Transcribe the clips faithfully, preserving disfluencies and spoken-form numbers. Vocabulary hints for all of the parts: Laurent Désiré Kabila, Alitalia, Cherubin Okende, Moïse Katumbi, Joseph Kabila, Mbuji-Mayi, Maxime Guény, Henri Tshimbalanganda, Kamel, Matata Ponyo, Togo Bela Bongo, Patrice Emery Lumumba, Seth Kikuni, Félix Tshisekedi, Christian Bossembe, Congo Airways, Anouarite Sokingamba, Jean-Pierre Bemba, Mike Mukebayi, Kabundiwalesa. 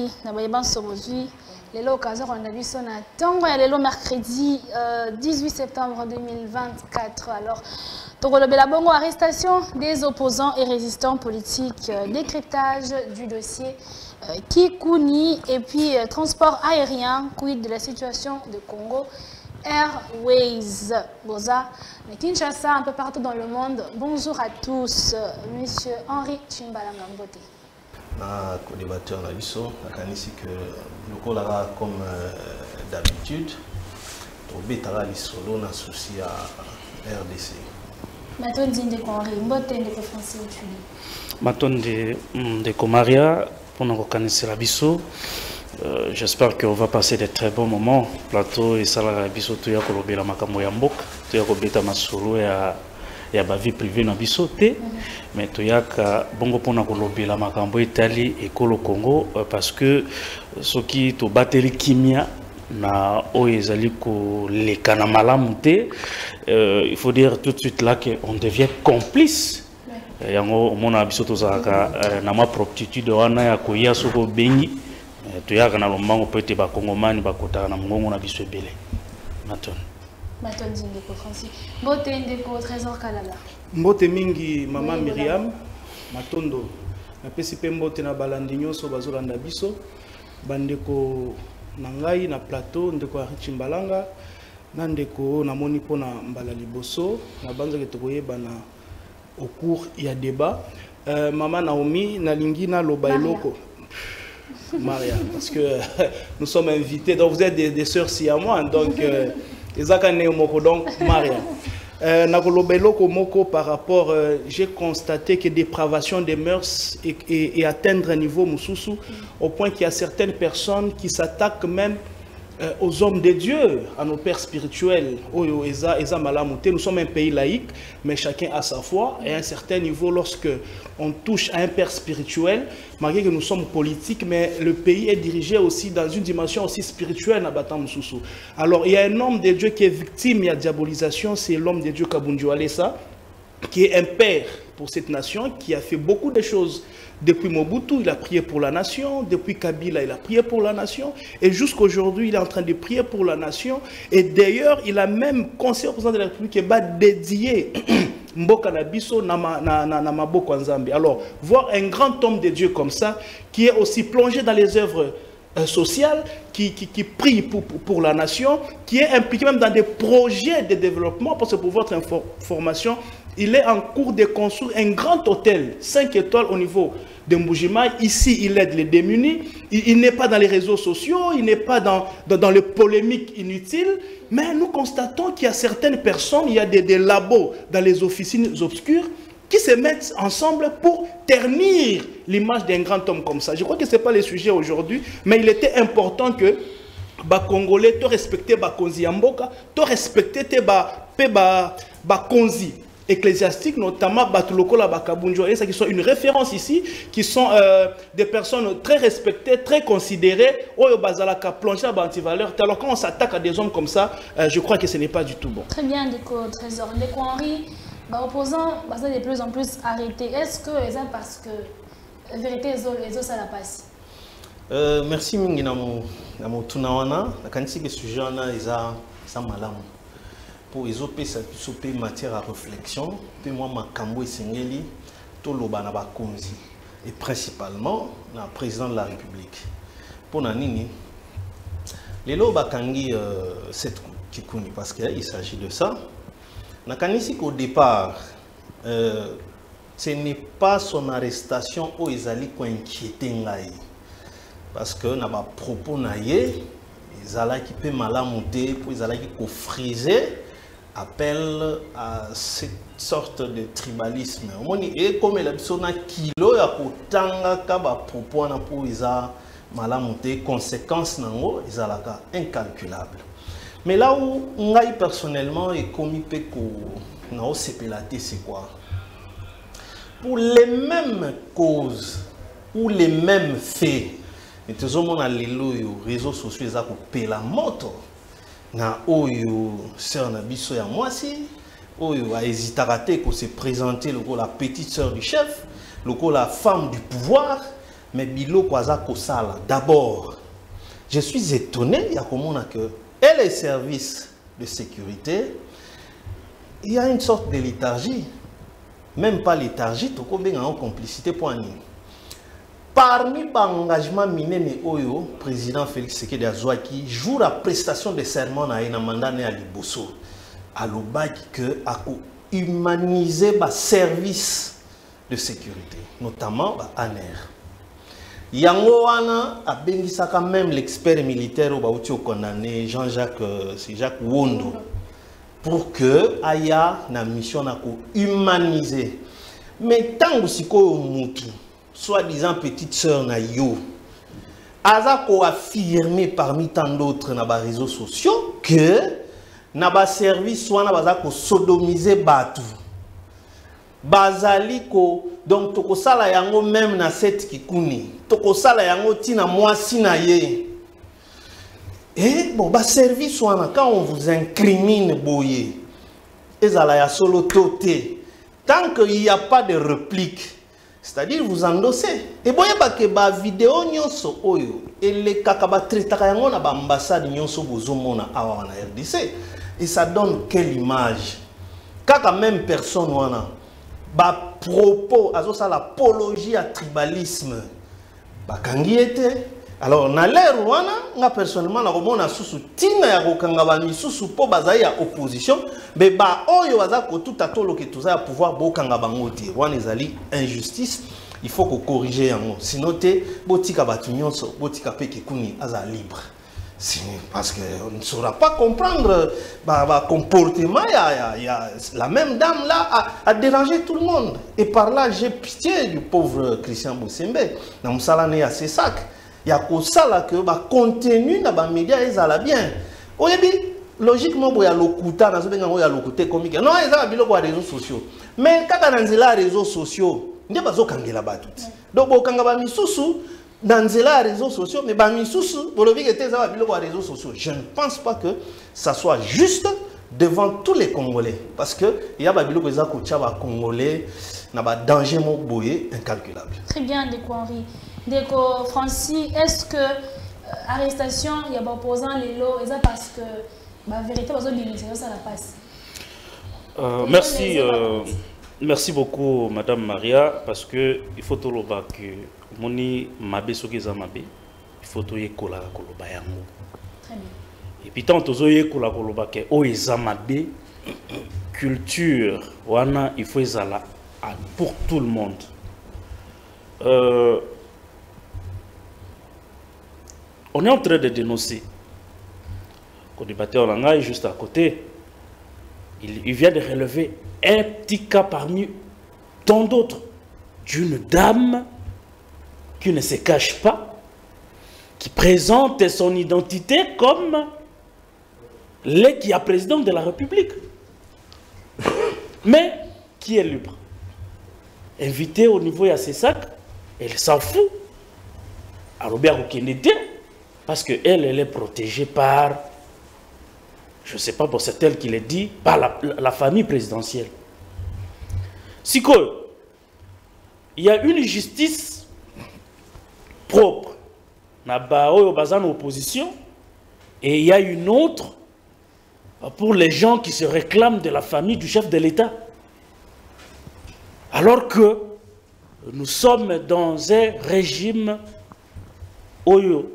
Mingi, na bayeba sobozwi. Les occasions on a vu son attendre le mercredi dix-huit septembre deux mille vingt-quatre. Alors Togo Bela Bongo, arrestation des opposants et résistants politiques, décryptage du dossier Kikuni et puis transport aérien, quid de la situation de Congo Airways. Boza, Kinshasa, un peu partout dans le monde. Bonjour à tous, Monsieur Henri Tshimbalanganda. Ma co-débatteur la Bisso, la Kanisi que le collara comme d'habitude, au Bétara Bisso, on a souci à R D C. Maton de Conri, Maton de Français Tuli. Maton de Comaria, pendant qu'on connaissait la Bisso, j'espère qu'on va passer des très bons moments. Plateau et Salara Bisso, tu as colobé la Makamoyambok, tu as colobé ta Masolo et à. Il y a ma vie privée dans Bissoté, mais il y a Bongo Pona Colombie, la Macambo, Italie et Colo Congo, parce que ce qui est au batterie Kimia, na Oezali, les Kanamala monté, il faut dire tout de suite là qu'on devient complice. Il y a un Bissoto Zaka, Nama proptitude, Oana, Koya, Soko Bengi, tu y a un Alomang, Petit Bakongoman, Bakota, Namongo, Nabisso Bélé. Maintenant. Mbote mingi maman Myriam matondo na pesi pe mbote na balandi nyonso bazolanda biso bandeko na ngai na plateau ndeko ya Tshimbalanga na ndeko na moni pona mbala liboso na banzeke tokoyeba na au cours ya débat maman Naomi na lingi na loba eloko Maria parce que nous sommes invités donc vous êtes des, des sœurs si à moi donc euh, donc Maria. Euh, par rapport, euh, j'ai constaté que dépravation des mœurs et, et, et atteindre un niveau Moussousou, au point qu'il y a certaines personnes qui s'attaquent même euh, aux hommes de Dieu, à nos pères spirituels. Nous sommes un pays laïque, mais chacun a sa foi. Et à un certain niveau, lorsque on touche à un père spirituel, malgré que nous sommes politiques, mais le pays est dirigé aussi dans une dimension aussi spirituelle à Batam Soussou. Alors, il y a un homme de Dieu qui est victime de la diabolisation, c'est l'homme de Dieu Kabundiwalesa, qui est un père pour cette nation, qui a fait beaucoup de choses. Depuis Mobutu, il a prié pour la nation. Depuis Kabila, il a prié pour la nation. Et jusqu'aujourd'hui, il est en train de prier pour la nation. Et d'ailleurs, il a même conseillé au président de la République qui va dédier Mboka na biso na maboko nzambe. Alors, voir un grand homme de Dieu comme ça, qui est aussi plongé dans les œuvres euh, sociales, qui, qui, qui prie pour, pour, pour la nation, qui est impliqué même dans des projets de développement, parce que pour votre information, il est en cours de construire un grand hôtel, cinq étoiles au niveau de Mbuji-Mayi. Ici, il aide les démunis. Il, il n'est pas dans les réseaux sociaux, il n'est pas dans, dans, dans les polémiques inutiles. Mais nous constatons qu'il y a certaines personnes, il y a des, des labos dans les officines obscures qui se mettent ensemble pour ternir l'image d'un grand homme comme ça. Je crois que ce n'est pas le sujet aujourd'hui, mais il était important que les Congolais te respecter les Konzi Yamboka, te respecter les Konzi ecclésiastique, notamment Batulokola Bakabundiwalesa, qui sont une référence ici, qui sont euh, des personnes très respectées, très considérées, Oyo Bazalaka, plongé à l'antivaleur. Alors quand on s'attaque à des hommes comme ça, euh, je crois que ce n'est pas du tout bon. Très bien, Déco Trésor. Déco Henri, bah, opposants, bah, de plus en plus arrêtés. Est-ce que c'est parce que la vérité, les autres, ça la passe? euh, Merci, Mingi, Namo Tunawana. Quand tu dis que ce sujet-là, c'est malam. Pour les autres, ça peut être matière à réflexion. Puis moi, ma cambo et sengeli, tout le bana bakonzi et principalement le président de la République. Pour Nanini, les lois bakangi Seth Kikuni parce qu'il s'agit de ça. Nakanisi qu'au départ, euh, ce n'est pas son arrestation où ils allaient qu'inquiéter ngai parce que n'a pas propos naie, ils allaient qui peut mal monter, pour ils allaient qui coffriser. Appel à cette sorte de tribalisme. Et comme la personne a kilo, a propos pour isa malamonté, conséquences n'ango isa laka incalculable. Mais là où ngai personnellement et commis peko nao sepelaté c'est quoi? Pour les mêmes causes ou les mêmes faits, et tous au monde alléluia réseaux sociaux isa ko pela moto. Na oyo sœur na biso ya mwasi oyo a hésité à se présenter le la petite sœur du chef, le la femme du pouvoir, Mais Bilo Kwaza Kosala, d'abord, je suis étonné, il y a comment on a que, et les services de sécurité, il y a une sorte de léthargie, même pas léthargie, tout comme en complicité pour un. Parmi les engagements minés, le président Félix Tshisekedi Azouaki joue la prestation de serment à un mandat à Liboso. À l'obaki que à humaniser les services de sécurité, notamment l'A N R. Yangoana a bénissé quand même l'expert militaire au condamné Jean-Jacques Jacques Wondo pour que aya na mission à humaniser. Mais tant que si ko mutu soi-disant petite sœur na yo, azako affirmé parmi tant d'autres na ba réseaux sociaux que na ba service wana bazako sodomiser batu. Bazaliko donc toko sala yango même na Seth Kikuni toko sala yango tina mwasi na ye et bon ba service wana quand on vous incrimine boye ezala ya solo toté tant qu'il n'y a pas de réplique, c'est-à-dire vous endossez et boye ba ke ba vidéo nyonso oyo ele kaka ba tretaka yango na ba ambassade nyonso bozomona awa na R D C et ça donne quelle image kaka même personne wana ba propos azo ça l'apologie à tribalisme ba kangi était alors na l'air wana nga personnellement na komona susu tina ya kokanga ba misusu po bazai ya opposition be ba oyo bazako tout atolo ke toza ya pouvoir bokanga bango te wana ezali injustice il faut ko corriger yango sinon te botika batu nyonso botika pe Kikuni aza libre parce qu'on ne saura pas comprendre bah, bah, comportement y a, y a, la même dame là a, a dérangé tout le monde et par là j'ai pitié du pauvre Christian Bossembe dans salané à ses sacs il y a que ça là que bah contenu dans les médias ils allaient bien logiquement il y a le couta dans ce moment il y a le côté comique non ils allaient bien les réseaux sociaux mais quand on a les réseaux sociaux il n'y a pas de kangé là-bas tout donc quand on a mis sous sous dans les réseaux sociaux, mais réseaux sociaux. Je ne pense pas que ça soit juste devant tous les Congolais. Parce que il y a Congolais, un danger incalculable. Très bien, Déco Henri. Déco Francis, est-ce que l'arrestation, il y a opposant les lots, parce que la vérité, ça la passe. Euh, merci. Euh... Merci beaucoup, Madame Maria, parce que il faut tout le bas que moni mabe sokiza mabe, il faut tout yekola koloba yango. Très bien. Et puis tant tozo yekola koloba ke o ezamabe culture wana il faut ezala pour tout le monde. Euh, on est en train de dénoncer. Qu'on débattait en langage juste à côté. Il, il vient de relever un petit cas parmi tant d'autres d'une dame qui ne se cache pas, qui présente son identité comme l'ex-président de la République, mais qui est libre. Invitée au niveau de ses sacs, elle s'en fout à Robert Okende parce qu'elle elle est protégée par... Je ne sais pas, bon, c'est elle qui l'a dit, par la, la, la famille présidentielle. Si quoi, il y a une justice propre, en opposition, et il y a une autre pour les gens qui se réclament de la famille du chef de l'État. Alors que nous sommes dans un régime oyo.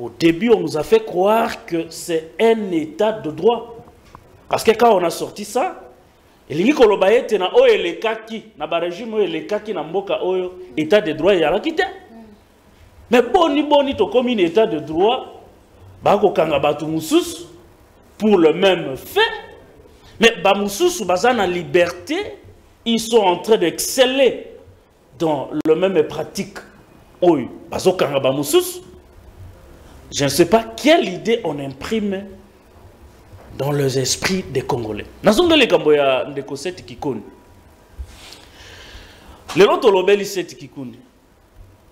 Au début, on nous a fait croire que c'est un état de droit. Parce que quand on a sorti ça, il y a un état de droit. Mais boni boni to comme un état de droit, pour le même fait, mais Bamoussus ou Bazan en liberté, ils sont en train d'exceller dans le même pratique. Je ne sais pas quelle idée on imprime dans les esprits des Congolais. Nous sommes les Cambodgiens de Kosset Kikuni. Les autres lobels Seth Kikuni.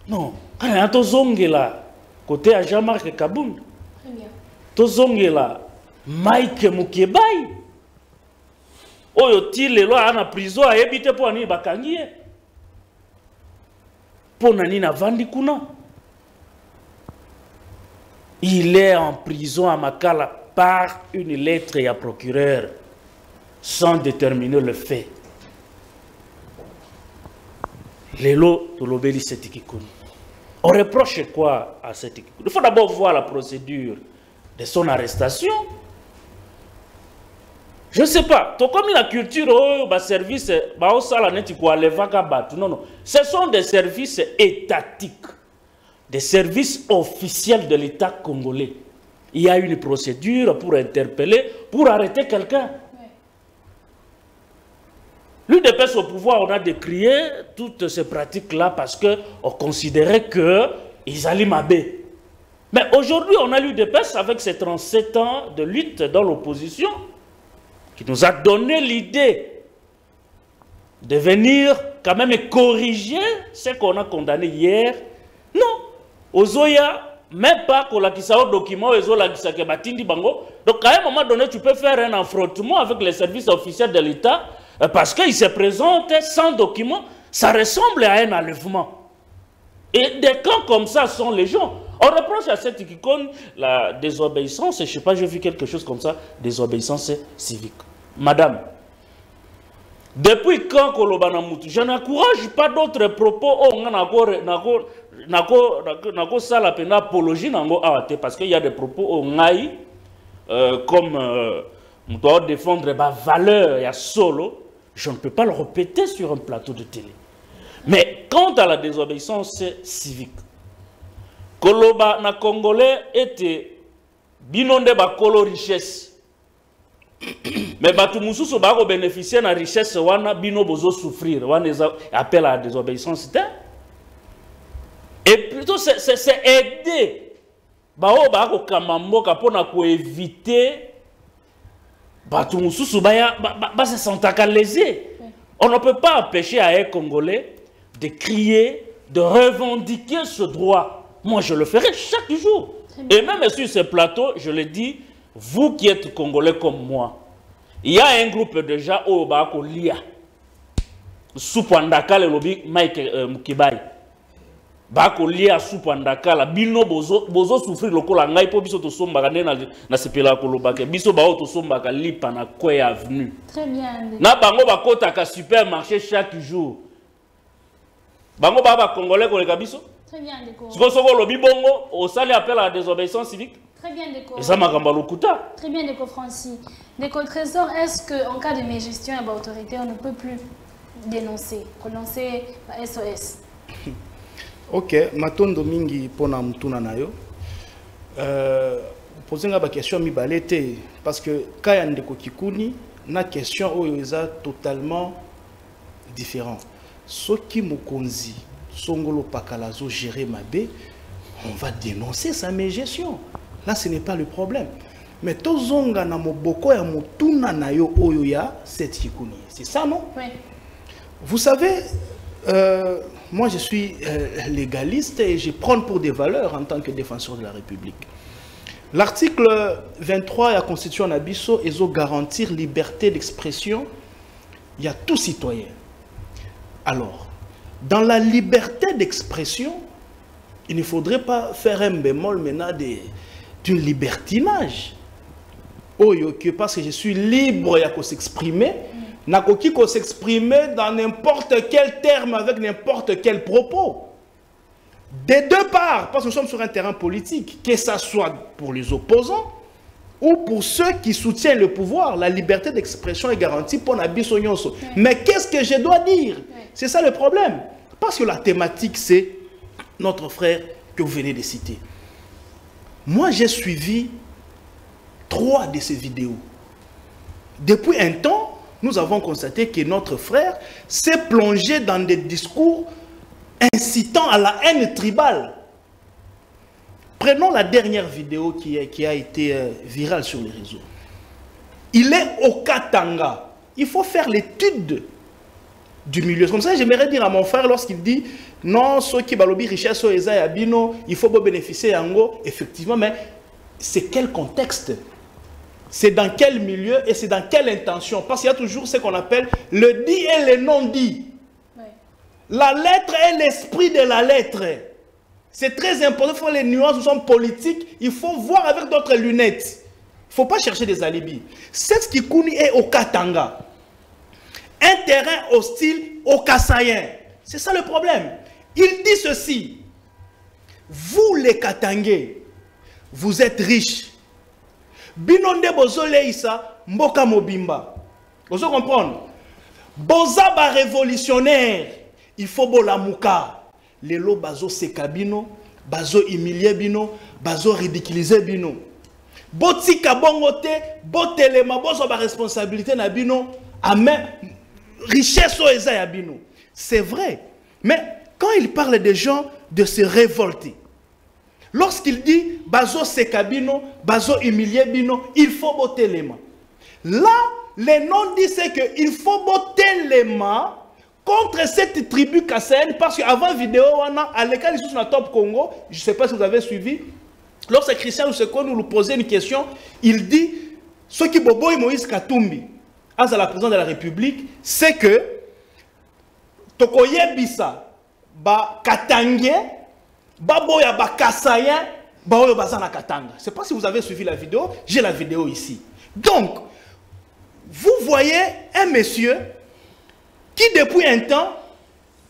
Non, quand on a tous zongela côté à Jean-Marc Kabund, tous zongela Mike Mukebayi. Oyo ti les lois en prison à éviter pour aller bakangier. Ponani na vandi kuna. Il est en prison à Makala par une lettre à procureur sans déterminer le fait. Lelo tolobeli Seth Kikuni. On reproche quoi à Seth Kikuni? Il faut d'abord voir la procédure de son arrestation. Je ne sais pas. Comme la culture, les services, non, non. Ce sont des services étatiques, des services officiels de l'État congolais. Il y a une procédure pour interpeller, pour arrêter quelqu'un. L'U D P S au pouvoir, on a décrié toutes ces pratiques-là parce qu'on considérait qu'ils allaient m'abé. Mais aujourd'hui, on a l'U D P S avec ses trente-sept ans de lutte dans l'opposition qui nous a donné l'idée de venir quand même corriger ce qu'on a condamné hier. Non, Ozoya, même pas qu'on a un document, donc à un moment donné, tu peux faire un affrontement avec les services officiels de l'État. Parce qu'ils se présentent sans document, ça ressemble à un enlèvement. Et des camps comme ça sont les gens. On reproche à Seth Kikuni la désobéissance, je ne sais pas, j'ai vu quelque chose comme ça, désobéissance civique. Madame, depuis quand Kolobanamoutou, je n'encourage pas d'autres propos, parce qu'il y a des propos euh, comme euh, on doit défendre ma valeur et à solo. Je ne peux pas le répéter sur un plateau de télé. Mais quant à la désobéissance civique, Koloba na Congolais était binonde ba kolo richesse. Mais batu mususu ba ko bénéficier na richesse wana bino bozo souffrir. Wana appel à la désobéissance. Et plutôt c'est aider ba o ba ko kamamboka pona ko éviter batu mususu ba ya ba se sentaka lésé. On ne peut pas empêcher à un Congolais de crier, de revendiquer ce droit. Moi, je le ferai chaque jour. Et même sur ce plateau, je le dis, vous qui êtes Congolais comme moi, il y a un groupe de gens au Baako Lia, Soupandaka, le lobby Mike Mukebayi. Baako Lia, Soupandaka, la Bino Bozo, Bozo souffrir le col à Naipo, Biso Tosombaka, Nasipela Kolobaka, Biso Bao Tosombaka, Lipanakwe Avenue. Très bien. Na Bango Bako Taka supermarché chaque jour. Bango Baba Congolais, Kolega Biso? Très bien, Déco. Si vous avez le bibongo, vous allez appeler à la désobéissance civique. Très bien, Déco. Et ça m'a gambalo kouta. Très bien, Déco Francis. Déco Trésor, est-ce qu'en cas de mégestion et d'autorité, on ne peut plus dénoncer, prononcer la S O S? Ok, Matondo Mingi Pona Mtunanayo. Posez la question, mi balete, parce que Kayan Déco Kikuni, la question est totalement différente. Ce qui me conduit, Songolo Pakalazo gérer Mabé, on va dénoncer sa mégestion. Là, ce n'est pas le problème. Mais Tozonga na moboko ya mutuna na yo oyoya Seth Kikuni. C'est ça, non? Oui. Vous savez, euh, moi je suis euh, légaliste et je prends pour des valeurs en tant que défenseur de la République. L'article vingt-trois de la Constitution Nabisso ezo garantir liberté d'expression à tout citoyen. Alors, dans la liberté d'expression, il ne faudrait pas faire un bémol maintenant d'un libertinage. Oh, parce que je suis libre de s'exprimer, de s'exprimer dans n'importe quel terme, avec n'importe quel propos. Des deux parts, parce que nous sommes sur un terrain politique, que ce soit pour les opposants ou pour ceux qui soutiennent le pouvoir, la liberté d'expression est garantie pour Nabiso Nyonso. Oui. Mais qu'est-ce que je dois dire? Oui. C'est ça le problème. Parce que la thématique, c'est notre frère que vous venez de citer. Moi, j'ai suivi trois de ces vidéos. Depuis un temps, nous avons constaté que notre frère s'est plongé dans des discours incitant à la haine tribale. Prenons la dernière vidéo qui a, qui a été euh, virale sur les réseaux. Il est au Katanga. Il faut faire l'étude du milieu. Comme ça, j'aimerais dire à mon frère lorsqu'il dit non, ceux qui balobi richesse au Eza et Abino, il faut bénéficier en gros. Effectivement, mais c'est quel contexte? C'est dans quel milieu et c'est dans quelle intention? Parce qu'il y a toujours ce qu'on appelle le dit et le non-dit. Ouais. La lettre est l'esprit de la lettre. C'est très important, il faut les nuances, nous sommes politiques, il faut voir avec d'autres lunettes. Il ne faut pas chercher des alibis. Seth Kikuni est au Katanga. Un terrain hostile aux Kassaïens. C'est ça le problème. Il dit ceci. Vous les Katangais, vous êtes riches. Binonde bozoleisa mboka mobimba. Vous comprenez? Boza ba révolutionnaire. Il faut bola mouka. Les lots bazo sekabino, bazo humilié bino, bazo ridiculisé bino. Boti kabongote, botelema bozo ba responsabilité na bino. Amen. Richesse au Esaïe Abino. C'est vrai. Mais quand il parle des gens de se révolter, lorsqu'il dit bazo sekabino, bazo humilié bino, il faut botter les mains. Là, les noms disent que il faut botter les mains contre cette tribu kassaïenne, parce qu'avant vidéo, on a à l'école ils sont dans Top Congo. Je ne sais pas si vous avez suivi. Lorsque Christian Bossembe nous posait une question, il dit ce qui bobo et Moïse Katumbi à la présidence de la République, c'est que Tokoye Bisa, ba Katangé, Baboya ba Kassaïen, Baoyo Bazana Katanga. Je ne sais pas si vous avez suivi la vidéo, j'ai la vidéo ici. Donc, vous voyez un monsieur qui depuis un temps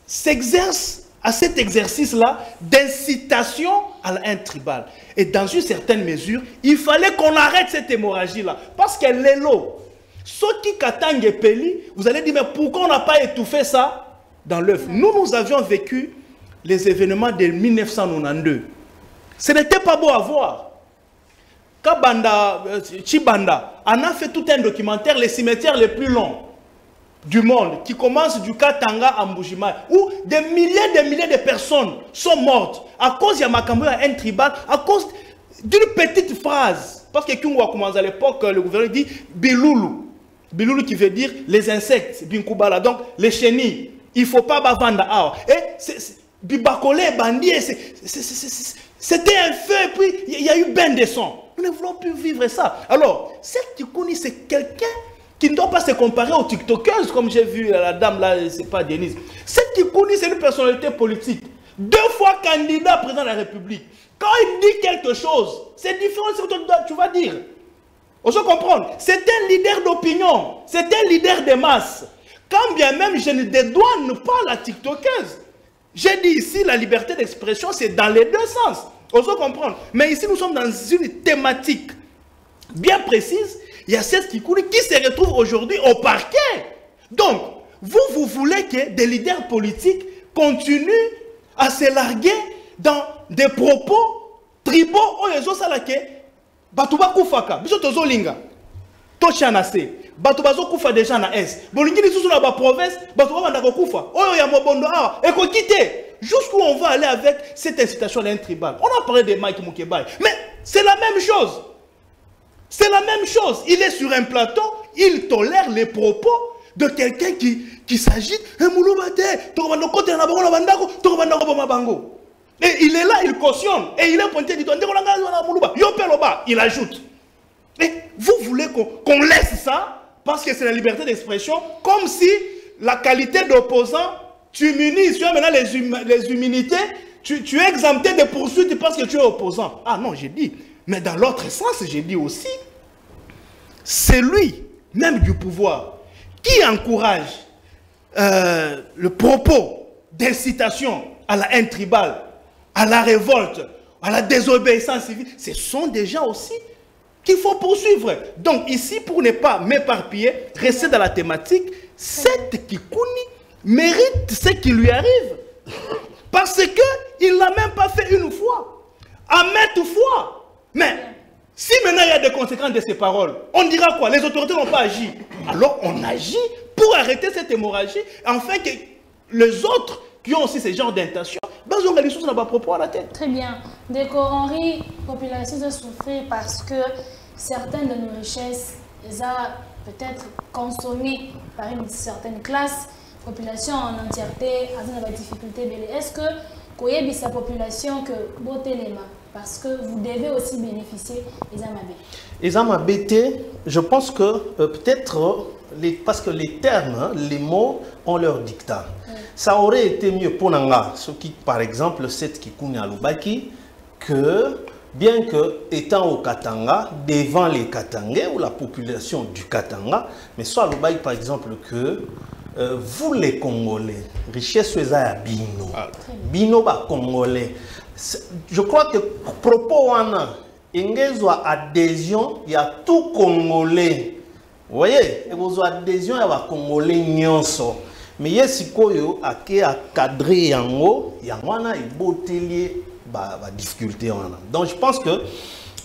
s'exerce à cet exercice-là d'incitation à la haine tribale. Et dans une certaine mesure, il fallait qu'on arrête cette hémorragie-là, parce qu'elle est l'eau. Ceux qui katangent et pélient, vous allez dire, mais pourquoi on n'a pas étouffé ça dans l'œuf? Nous, nous avions vécu les événements de mille neuf cent quatre-vingt-douze. Ce n'était pas beau à voir. Kabanda, Chibanda, on a fait tout un documentaire, les cimetières les plus longs du monde, qui commence du Katanga à Mbuji-Mayi, où des milliers et des milliers de personnes sont mortes à cause de Makambo, un tribal, à cause d'une petite phrase. Parce que Kungwa commence à l'époque, le gouvernement dit Biloulou. Biloulou qui veut dire les insectes, Binkubala, donc les chenilles. Il ne faut pas bavanda. Et Bibakolé, bandit, c'était un feu et puis il y a eu ben de sang. Nous ne voulons plus vivre ça. Alors, Seth Kikuni, c'est quelqu'un qui ne doit pas se comparer aux tiktokeuses, comme j'ai vu la dame là, c'est pas Denise. Seth Kikuni, c'est une personnalité politique. Deux fois candidat à président de la République. Quand il dit quelque chose, c'est différent de ce que tu vas dire. On se comprend. C'est un leader d'opinion. C'est un leader de masse. Quand bien même je ne dédouane pas la tiktokeuse. J'ai dit ici, la liberté d'expression, c'est dans les deux sens. On se comprend. Mais ici, nous sommes dans une thématique bien précise. Il y a Seth Kikuni qui se retrouve aujourd'hui au parquet. Donc, vous, vous voulez que des leaders politiques continuent à se larguer dans des propos tribaux ou les autres salakés. Batuba kufaka, biso tozo linga. Tosha na se. Batuba zo kufa deja na S. Bolingi ni sous na ba province, batuba banda ko kufa. Oyo ya mobondo awa, eko kite. Jusqu'où on va aller avec cette incitation à un tribal. On a parlé de Mike Mukebayi, mais c'est la même chose. C'est la même chose. Il est sur un plateau, il tolère les propos de quelqu'un qui qui s'agite, un moulubate, tokobanda kote na bango na bandako, tokobanda ko boma bango. Et il est là, il cautionne. Et il est pointé du doigt. Il ajoute. Et vous voulez qu'on qu'on laisse ça parce que c'est la liberté d'expression, comme si la qualité d'opposant, tu m'unis, tu as maintenant les, hum, les humilités, tu, tu es exempté des poursuites parce que tu es opposant. Ah non, j'ai dit. Mais dans l'autre sens, j'ai dit aussi, c'est lui, même du pouvoir, qui encourage euh, le propos d'incitation à la haine tribale, à la révolte, à la désobéissance civile. Ce sont des gens aussi qu'il faut poursuivre. Donc ici, pour ne pas m'éparpiller, rester dans la thématique, Seth Kikuni mérite ce qui lui arrive. Parce qu'il ne l'a même pas fait une fois, à maintes fois. Mais si maintenant il y a des conséquences de ces paroles, on dira quoi? Les autorités n'ont pas agi. Alors on agit pour arrêter cette hémorragie, afin que les autres qui ont aussi ce genre d'intention, à la tête. Très bien. Dès qu'Henri, la population a souffert parce que certaines de nos richesses les a peut-être consommées par une certaine classe, la population en entièreté a des difficultés. Est-ce que vous avez sa population que bottez les mains parce que vous devez aussi bénéficier des amabés? Les amabés, je pense que euh, peut-être, euh, parce que les termes, hein, les mots ont leur dictat. Oui. Ça aurait été mieux pour Nanga, ce qui, par exemple, Seth Kikuni à Lubaki, que, bien que étant au Katanga, devant les Katangais ou la population du Katanga, mais soit à Lubaki, par exemple, que euh, vous les Congolais, richesse à Bino, Bino ba Congolais. Je crois que propos wana, ingezwa adhésion, il y a tout Congolais. Vous voyez, vous avez adhésion à la Congolais nyonso. Mais il y a si koyo a qui a cadré en haut, il y a moana et botelier bah difficulté moana. Donc je pense que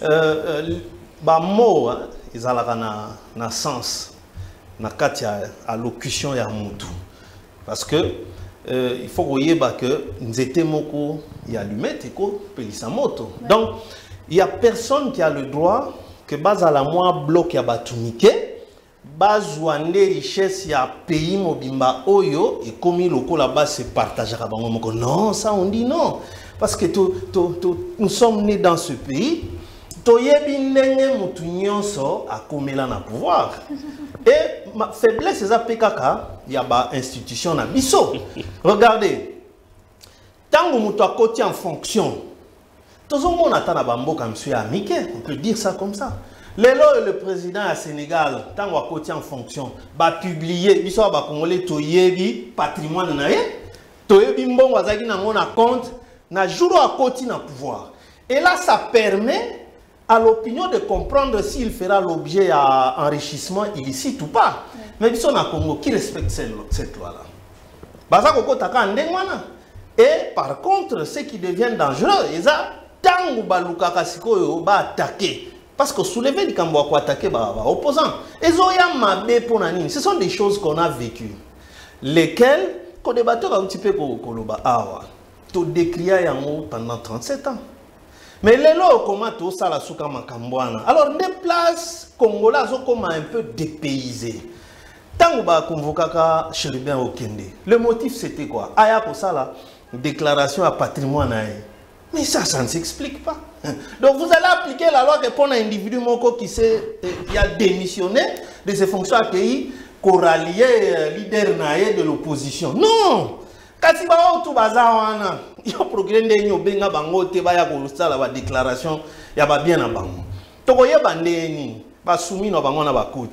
euh, bah mot ils allaient na na sens na katia allocution ya mutu parce que euh, il faut voyer bah que nous étions moko y allumer teko pelisa moto. Ouais. Donc il y a personne qui a le droit que base à la moi bloc ya batumike. Bazouane richesse ya pays mobimba oyo et comme il loko là-bas se partagera bango non ça on dit non parce que to, to, to, nous sommes nés dans ce pays toyebi ndenge mutu nyonso akomela na pouvoir et ma faiblesse za pkk ya ba institution na biso regardez tango mutu akoti en fonction tozongo na tana bamboka monsieur amike on peut dire ça comme ça. Lelo le président à Sénégal, tant qu'il est en fonction, va publier, il va congolais, toyebi patrimoine naé, toyebi mbongo azaki na mon compte, na jour à côté na pouvoir. Et là, ça permet à l'opinion de comprendre s'il fera l'objet à enrichissement illicite ou pas. Mais ils sont en Congo qui respecte cette loi-là. Baza koko taka ndengwana. Et par contre, ceux qui deviennent dangereux, ils ont tant ou baluka kasiko yo ba attaquer. Parce que soulever du Kamboua pour attaquer les opposants. Et Zoya Mabé pour Nani, ce sont des choses qu'on a vécues. Lesquelles, qu'on débattait un petit peu pour Koloba Awa, tout décrié pendant trente-sept ans. Mais les lois, comment tout ça, la souka Makambouana. Alors, des places congolaises, comment un peu dépaysées. Tant que vous convoquez Cherubin Okende, le motif c'était quoi? Aya pour ça, la déclaration à patrimoine. Mais ça, ça ne s'explique pas. Donc vous allez appliquer la loi que pour un individu moko qui, qui a démissionné de ses fonctions accueillies, corallier, leader naïe de l'opposition. Non! Quand il y a un programme de l'Union, il y a une déclaration, il y a bien un bango. Donc il y a un déni, il y a soumis dans le bango.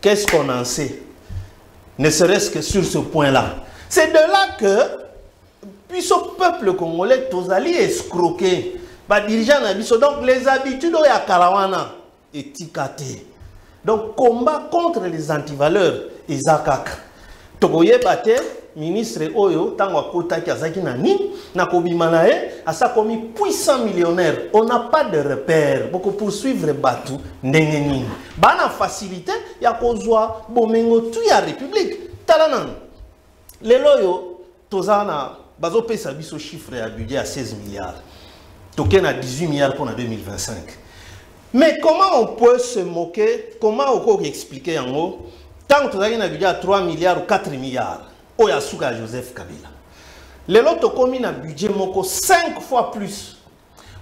Qu'est-ce qu'on en sait? Ne serait-ce que sur ce point-là. C'est de là que puis ce peuple congolais, tous alliés escroqués, bah dirigeants n'abusent donc les habitudes au Yakarawana étiquetées. Donc combat contre les antivaleurs et zakak. Togoye batte ministre Oyo tangwa kota kazaki nani nakobimanae asakomi puissant millionnaire. On n'a pas de repère. Beaucoup poursuivre batu ndengenin. Bah na facilité yakozwa bomengo tu ya République. Talanan les loyaux tozana. Bazo pesa biso chiffre à budget à seize milliards. Token à dix-huit milliards pour en deux mille vingt-cinq. Mais comment on peut se moquer, comment on peut expliquer en haut, tant que tu as un budget à trois milliards ou quatre milliards, au Yasuka Joseph Kabila. Les lots communes à budget moko cinq fois plus.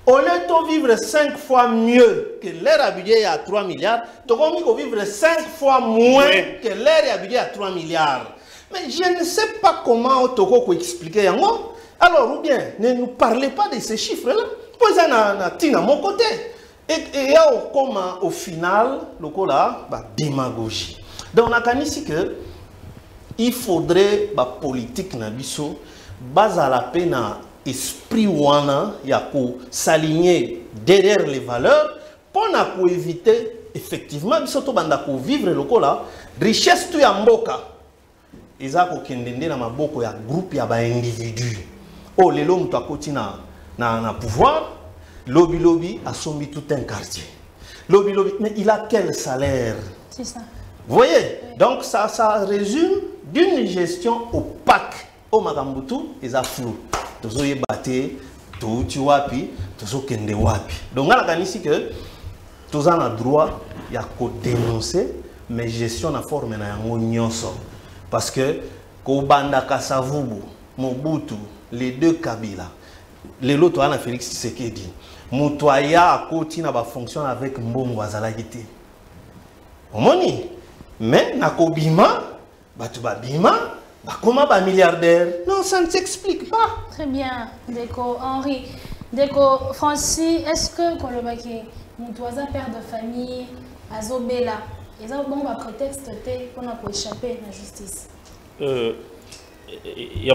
Au lieu de vivre cinq fois mieux que l'air à budget à trois milliards, tu as vivre cinq fois moins que l'air à budget à trois milliards. Mais je ne sais pas comment Otoko peut expliquer. Alors, ou bien, ne nous parlez pas de ces chiffres-là. Vous en avez à mon côté. Et au final, le coup là, démagogie. Donc, on a dit que il faudrait la politique nabiso, base à la peine à esprit wana, il y a pour s'aligner derrière les valeurs, pour éviter effectivement, surtout pour vivre le coup là, richesse tu as moka. Ils ont qu'endendé dans ma boko ya groupe ya ba individu. Oh les lois muta kotina na na pouvoir lobby lobby a sombi tout un quartier. Lobby lobby mais il a quel salaire? C'est ça. Vous voyez? Oui. Donc ça ça résume d'une gestion opaque au makambutu ils a flou. Tozo yebate to tu wapi tozo kende wapi. Donc ala kanisi que toza na droit ya ko dénoncer mais gestion na forme na yango nyonso. Parce que Kobanda Kasavubu, Mobutu, les deux Kabila, les lots à Félix Tshisekedi, Moutoya continue à fonctionner avec Mbongo Azalagité. Omoni, mais Nakobima, Batubabima, Bah, comment pas milliardaire? Non, ça ne s'explique pas. Très bien, Déco, Henri. Déco, Francis, est-ce que Kolobaki, nous doit un père de famille, Azobela, et ça, bon, va prétexte pour nous échapper à la justice? Euh,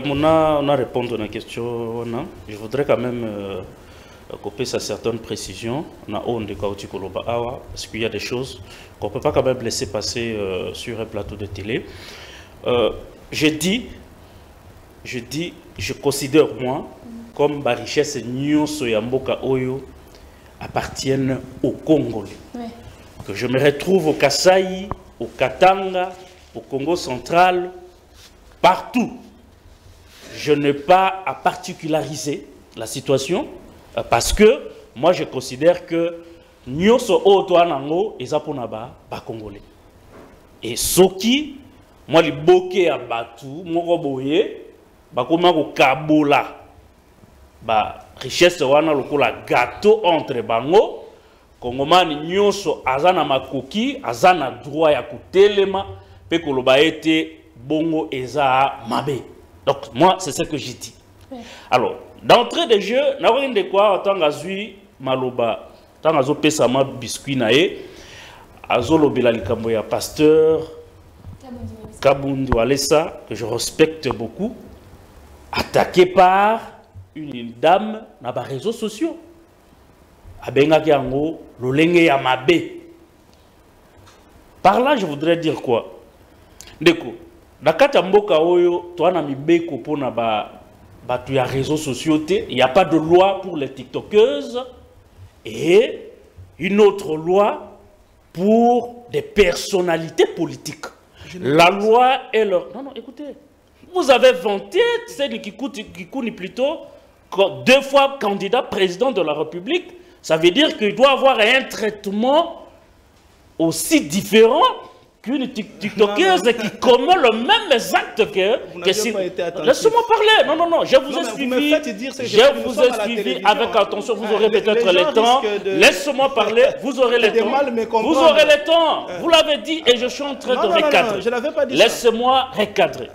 on a, on a répondu à la question. Non? Je voudrais quand même euh, couper sa certaine précision. On a honte de Kauti Koloba Awa, parce qu'il y a des choses qu'on ne peut pas quand même laisser passer euh, sur un plateau de télé. Euh, Je dis, je dis, je considère moi comme ma richesse Nyoso Yamboka Oyo appartiennent aux Congolais. Oui. Que je me retrouve au Kasaï, au Katanga, au Congo central, partout. Je n'ai pas à particulariser la situation parce que moi je considère que Nyoso Otoanango et Zaponaba, pas Congolais. Et Soki. Moi, les bokeh à Batou, mon roboyer, comment au Kabola, bah richesse wana loko la gâteau entre bango, Congomani nyonso azana makoki, azana droit ya kutelema, pe koloba ete bongo eza mabe. Donc moi c'est ce que j'ai dit. Oui. Alors d'entrée de jeu, n'a rien de quoi tant gazui maloba, tant gazo pesa ma biscuit nae, azolo bela likambo ya pasteur. Kabundiwalesa, que je respecte beaucoup, attaqué par une dame dans les réseaux sociaux. Abenga Kiango, Lolenge Yamabe. Par là, je voudrais dire quoi? Deko, Nakata Mboka Oyo, toi na mibeko pona ba ba tu as réseaux sociaux, il n'y a pas de loi pour les tiktokeuses et une autre loi pour des personnalités politiques. La loi est leur... Non, non, écoutez. Vous avez vanté celle qui coûte plutôt deux fois candidat président de la République. Ça veut dire qu'il doit avoir un traitement aussi différent qu'une tiktokeuse qui commet le même acte que... que si... Laissez-moi parler. Non, non, non. Je vous non, ai suivi. Je vous ai suivi avec attention. Vous aurez peut-être le temps. De... Laissez-moi parler. Vous aurez le temps. Mal, vous aurez le temps. Euh... Vous l'avez dit et je suis en train non, de non, recadrer. Laissez-moi recadrer.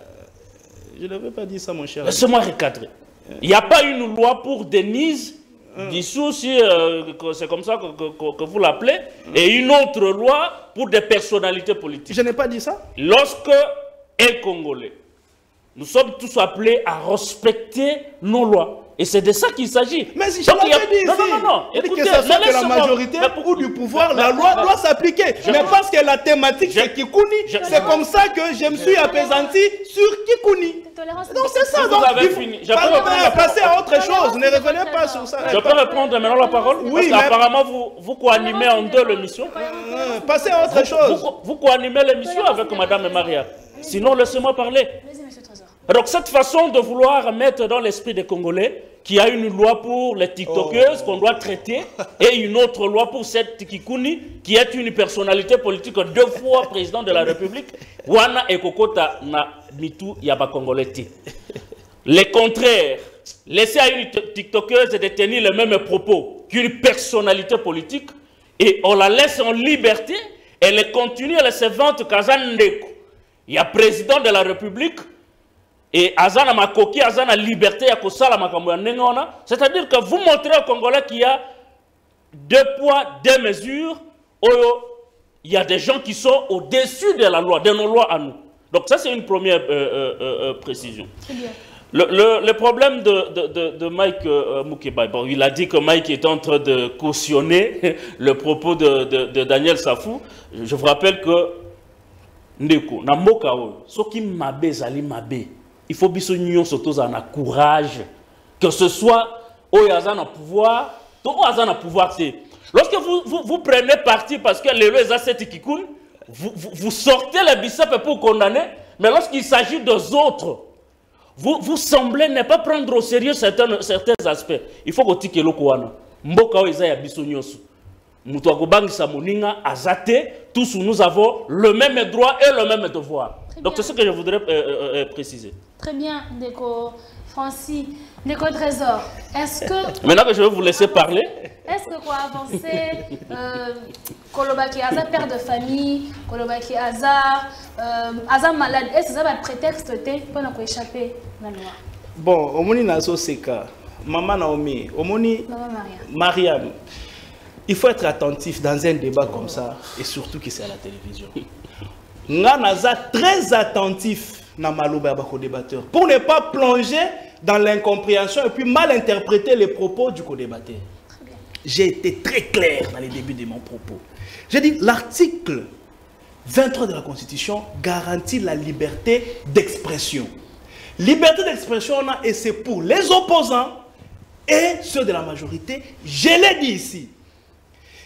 Je n'avais pas dit ça, mon cher. Laissez-moi recadrer. Il n'y a pas une loi pour Denise. Hum. Dissous, si euh, c'est comme ça que, que, que vous l'appelez, hum. Et une autre loi pour des personnalités politiques. Je n'ai pas dit ça. Lorsque, est Congolais, nous sommes tous appelés à respecter nos lois. Et c'est de ça qu'il s'agit. Mais si je l'avais a... dit non, ici, non, non, non. Écoutez, que ça soit que la majorité pour... ou du pouvoir, mais, la loi mais, doit s'appliquer. Mais vous... parce que la thématique, c'est Kikuni, c'est comme ça que je me suis apaisanti sur Kikuni. Donc c'est ça. Si donc, vous avez il... fini. Je peux passer à autre chose. Ne revenez pas sur ça. Je peux répondre maintenant la parole. Oui. Parce qu'apparemment, vous, vous co-animez en deux l'émission. Passez à autre chose. Vous co-animez l'émission avec Madame Maria. Sinon, laissez-moi parler. Donc cette façon de vouloir mettre dans l'esprit des Congolais qu'il y a une loi pour les tiktokeuses oh. qu'on doit traiter et une autre loi pour cette Kikuni qui est une personnalité politique deux fois président de la République. Wana et Kokota na mitu yaba Congolais. Les contraires, laisser à une tiktokeuse de tenir les mêmes propos qu'une personnalité politique et on la laisse en liberté et elle continue à se vanter Kazandeko. Il y a président de la République. Et Azana Makoki, Azana Liberté, Yakosala Makamboya Nengona. C'est-à-dire que vous montrez aux Congolais qu'il y a deux poids, deux mesures. Il y a des gens qui sont au-dessus de la loi, de nos lois à nous. Donc ça, c'est une première euh, euh, euh, précision. Le, le, le problème de, de, de, de Mike euh, Mukebayi, bon, il a dit que Mike est en train de cautionner le propos de, de, de Daniel Safou. Je vous rappelle que Ndeko, Namokao, Soki Mabe, Zali Mabe. Il faut que nous ayons courage, que ce soit au Yazan à pouvoir, au Yazan à pouvoir. Lorsque vous, vous, vous prenez parti parce que les lois sept qui coulent, vous, vous, vous sortez les biceps pour condamner, mais lorsqu'il s'agit des autres, vous, vous semblez ne pas prendre au sérieux certains, certains aspects. Il faut que vous tiquiez le Kouana. Mbokao Yazaya Bissonyosu. Moutouakobang Samouninga, Azate, tous nous avons le même droit et le même devoir. Donc c'est ce que je voudrais euh, euh, préciser. Très bien, Déco. Francis, Nico Trésor, est-ce que... Maintenant que je vais vous laisser parler. Est-ce que quoi avancer euh, Kolobaki Aza, père de famille, Kolobaki Aza, euh, Aza malade, est-ce que ça va prétexte pour nous échapper à la loi? Bon, au moins, Maman Naomi, au moins, Mariam, il faut être attentif dans un débat comme ça, et surtout que c'est à la télévision. Nous sommes très attentifs. Pour ne pas plonger dans l'incompréhension et puis mal interpréter les propos du co-débatteur. J'ai été très clair dans les débuts de mon propos. J'ai dit l'article vingt-trois de la Constitution garantit la liberté d'expression. Liberté d'expression, on a, et c'est pour les opposants et ceux de la majorité. Je l'ai dit ici.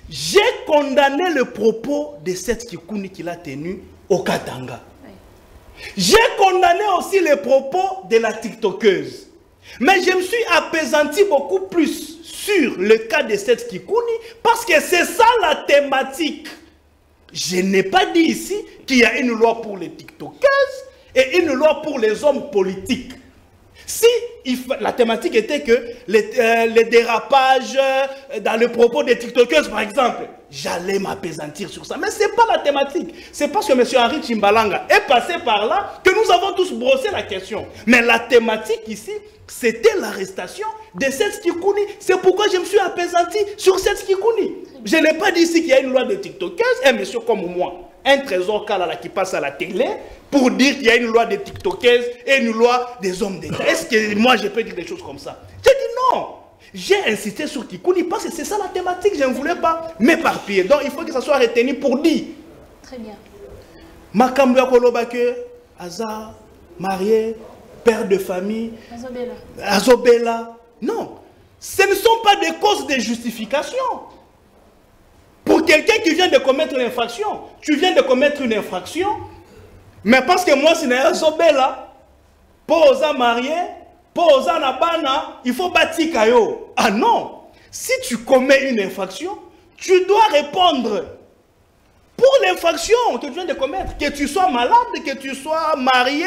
J'ai condamné le propos de Seth Kikuni qu'il a tenu au Katanga. J'ai condamné aussi les propos de la TikTokeuse. Mais je me suis apaisanti beaucoup plus sur le cas de Seth Kikuni parce que c'est ça la thématique. Je n'ai pas dit ici qu'il y a une loi pour les TikTokeuses et une loi pour les hommes politiques. Si il fa... la thématique était que les, euh, les dérapages dans le propos des TikTokeuses, par exemple, j'allais m'apaisantir sur ça. Mais ce n'est pas la thématique. C'est parce que M. Henri Tshimbalanganda est passé par là que nous avons tous brossé la question. Mais la thématique ici, c'était l'arrestation de Seth Kikuni. C'est pourquoi je me suis apaisanti sur Seth Kikuni. Je n'ai pas dit ici qu'il y a une loi de TikTokeuses. Un monsieur comme moi, un trésor Kalala qui passe à la télé pour dire qu'il y a une loi des TikTokeuses et une loi des hommes d'État. Est-ce que moi je peux dire des choses comme ça? J'ai dit non. J'ai insisté sur Kikuni parce que c'est ça la thématique, je ne voulais pas m'éparpiller. Donc il faut que ça soit retenu pour dire. Très bien. Makambu Kolobake, Azar, marié, père de famille, Azobela. Azobela. Non, ce ne sont pas des causes de justification. Pour quelqu'un qui vient de commettre une infraction, tu viens de commettre une infraction, mais parce que moi, c'est Azobela, pas Oza marié, il faut bâtir Kayo. Ah non, si tu commets une infraction, tu dois répondre pour l'infraction que tu viens de commettre. Que tu sois malade, que tu sois marié,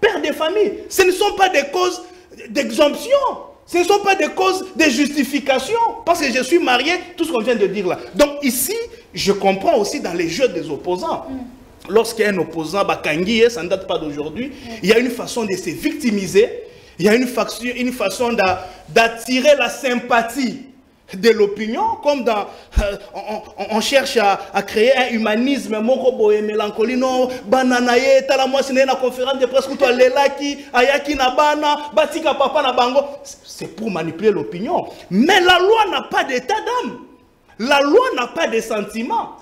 père de famille. Ce ne sont pas des causes d'exemption. Ce ne sont pas des causes de justification. Parce que je suis marié, tout ce qu'on vient de dire là. Donc ici, je comprends aussi dans les jeux des opposants. Mmh. Lorsqu'il y a un opposant, Bakangi, ça ne date pas d'aujourd'hui, mmh. il y a une façon de se victimiser. Il y a une, façon, une façon d'attirer la sympathie de l'opinion, comme dans, euh, on, on, on cherche à, à créer un humanisme, morobo et mélancolie, non, bananaye, talamois, c'est une conférence de presse, toi, lelaki, ayaki, nabana, batika, papa, nabango. C'est pour manipuler l'opinion. Mais la loi n'a pas d'état d'âme. La loi n'a pas de sentiments.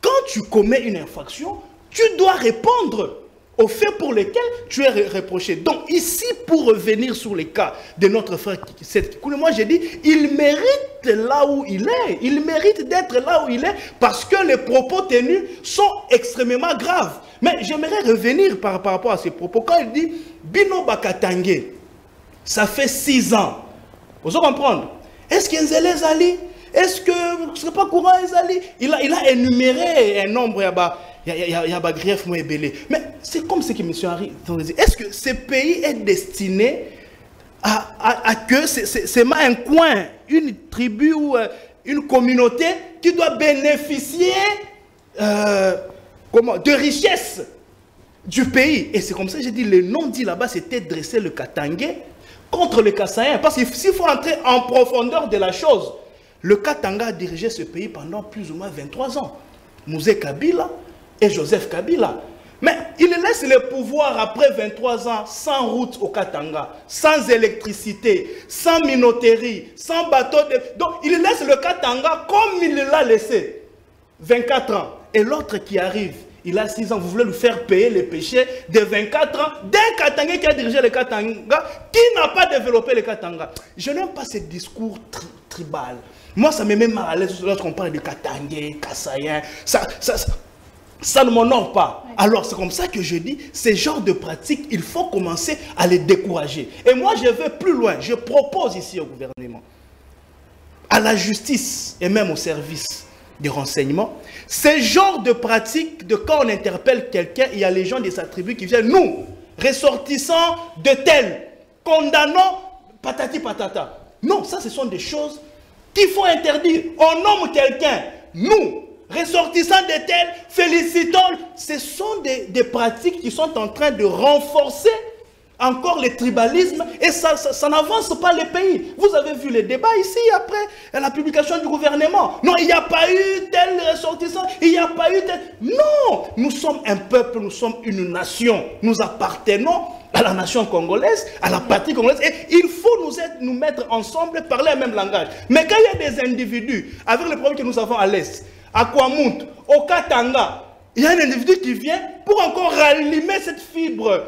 Quand tu commets une infraction, tu dois répondre au fait pour lesquels tu es reproché. Donc ici, pour revenir sur le cas de notre frère Seth Kikuni, moi j'ai dit, il mérite là où il est. Il mérite d'être là où il est parce que les propos tenus sont extrêmement graves. Mais j'aimerais revenir par, par rapport à ces propos. Quand il dit, Bino Bakatange, ça fait six ans. Vous allez comprendre. Est-ce qu'il y a Nzele Zali? Est-ce que ce n'est pas courant Zali? Il a, il a énuméré un nombre là-bas. Il y a, a, a grief, moi, belé. Mais c'est comme ce que M. Henri dit. Est-ce que ce pays est destiné à, à, à que c'est un coin, une tribu ou euh, une communauté qui doit bénéficier euh, comment, de richesses du pays? Et c'est comme ça que j'ai dit, le nom dit là-bas, c'était dresser le Katangé contre le Kassaïen. Parce que s'il faut entrer en profondeur de la chose, le Katanga a dirigé ce pays pendant plus ou moins vingt-trois ans. Moïse Kabila et Joseph Kabila. Mais il laisse le pouvoir après vingt-trois ans sans route au Katanga, sans électricité, sans minoterie, sans bateau. De... Donc il laisse le Katanga comme il l'a laissé, vingt-quatre ans. Et l'autre qui arrive, il a six ans, vous voulez lui faire payer les péchés de vingt-quatre ans d'un Katangais qui a dirigé le Katanga, qui n'a pas développé le Katanga. Je n'aime pas ce discours tri tribal. Moi, ça me met mal à l'aise lorsqu'on parle de Katangais, Kassaïen, ça... ça, ça... Ça ne m'honore pas. Alors, c'est comme ça que je dis, ces genres de pratiques, il faut commencer à les décourager. Et moi, je vais plus loin. Je propose ici au gouvernement, à la justice et même au service des renseignements, ces genres de pratiques de quand on interpelle quelqu'un, il y a les gens de sa tribu qui viennent, nous, ressortissants de tel, condamnons patati patata. Non, ça ce sont des choses qu'il faut interdire. On nomme quelqu'un, nous, ressortissants de tels, félicitons. Ce sont des, des pratiques qui sont en train de renforcer encore le tribalisme et ça, ça, ça n'avance pas les pays. Vous avez vu les débats ici après la publication du gouvernement. Non, il n'y a pas eu tel ressortissant, il n'y a pas eu tel... Non, nous sommes un peuple, nous sommes une nation. Nous appartenons à la nation congolaise, à la patrie congolaise. Et il faut nous, être, nous mettre ensemble, parler le même langage. Mais quand il y a des individus, avec les problèmes que nous avons à l'Est, à Kwamout, au Katanga, il y a un individu qui vient pour encore rallumer cette fibre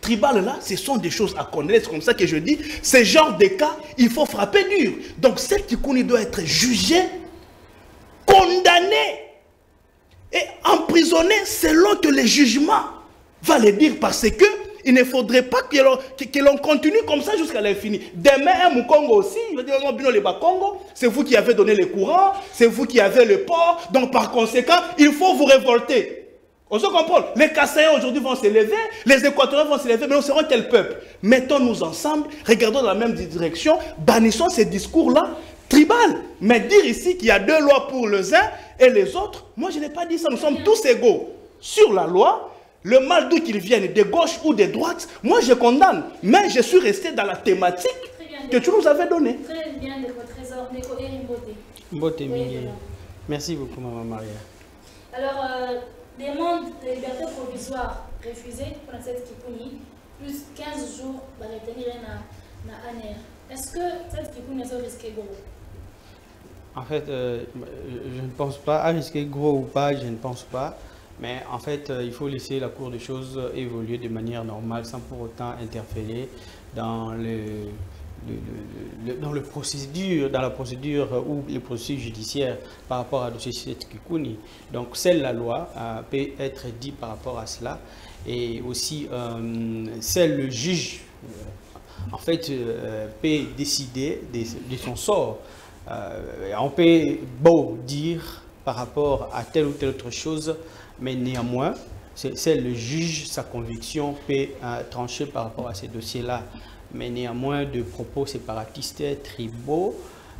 tribal là, ce sont des choses à connaître, c'est comme ça que je dis, ce genre de cas, il faut frapper dur. Donc Seth Kikuni doit être jugé, condamné et emprisonné selon que le jugement va le dire, parce que il ne faudrait pas que l'on continue comme ça jusqu'à l'infini. Demain, un Mukongo aussi, il va dire, non, Bino Leba Congo, c'est vous qui avez donné les courants, c'est vous qui avez le port, donc par conséquent, il faut vous révolter. On se comprend. Les Kassaïens aujourd'hui vont se lever, les Équatoriens vont se lever, mais nous serons quel peuple? Mettons-nous ensemble, regardons dans la même direction, bannissons ces discours-là, tribal. Mais dire ici qu'il y a deux lois pour les uns et les autres, moi je n'ai pas dit ça. Nous sommes tous égaux sur la loi. Le mal d'où qu'il vienne, de gauche ou de droite, moi je condamne. Mais je suis resté dans la thématique que tu nous avais donnée. Très bien, de votre trésor, Neko Erimbote. Mbote Mingi. Merci beaucoup, Maman Maria. Alors, euh... demande de liberté provisoire refusée pour Seth Kikuni, plus quinze jours pour retenir un air. Est-ce que Seth Kikuni a risqué gros? En fait, euh, je ne pense pas. À risquer gros ou pas, je ne pense pas. Mais en fait, euh, il faut laisser la cour des choses évoluer de manière normale sans pour autant interférer dans le... Le, le, le, dans, le procédure, dans la procédure euh, ou le processus judiciaire par rapport à dossier Seth Kikuni. Donc, seule la loi euh, peut être dit par rapport à cela. Et aussi, euh, seul le juge, euh, en fait, euh, peut décider de, de son sort. Euh, on peut beau dire par rapport à telle ou telle autre chose, mais néanmoins, c'est le juge, sa conviction peut euh, trancher par rapport à ces dossiers-là. Mais néanmoins, de propos séparatistes, tribaux,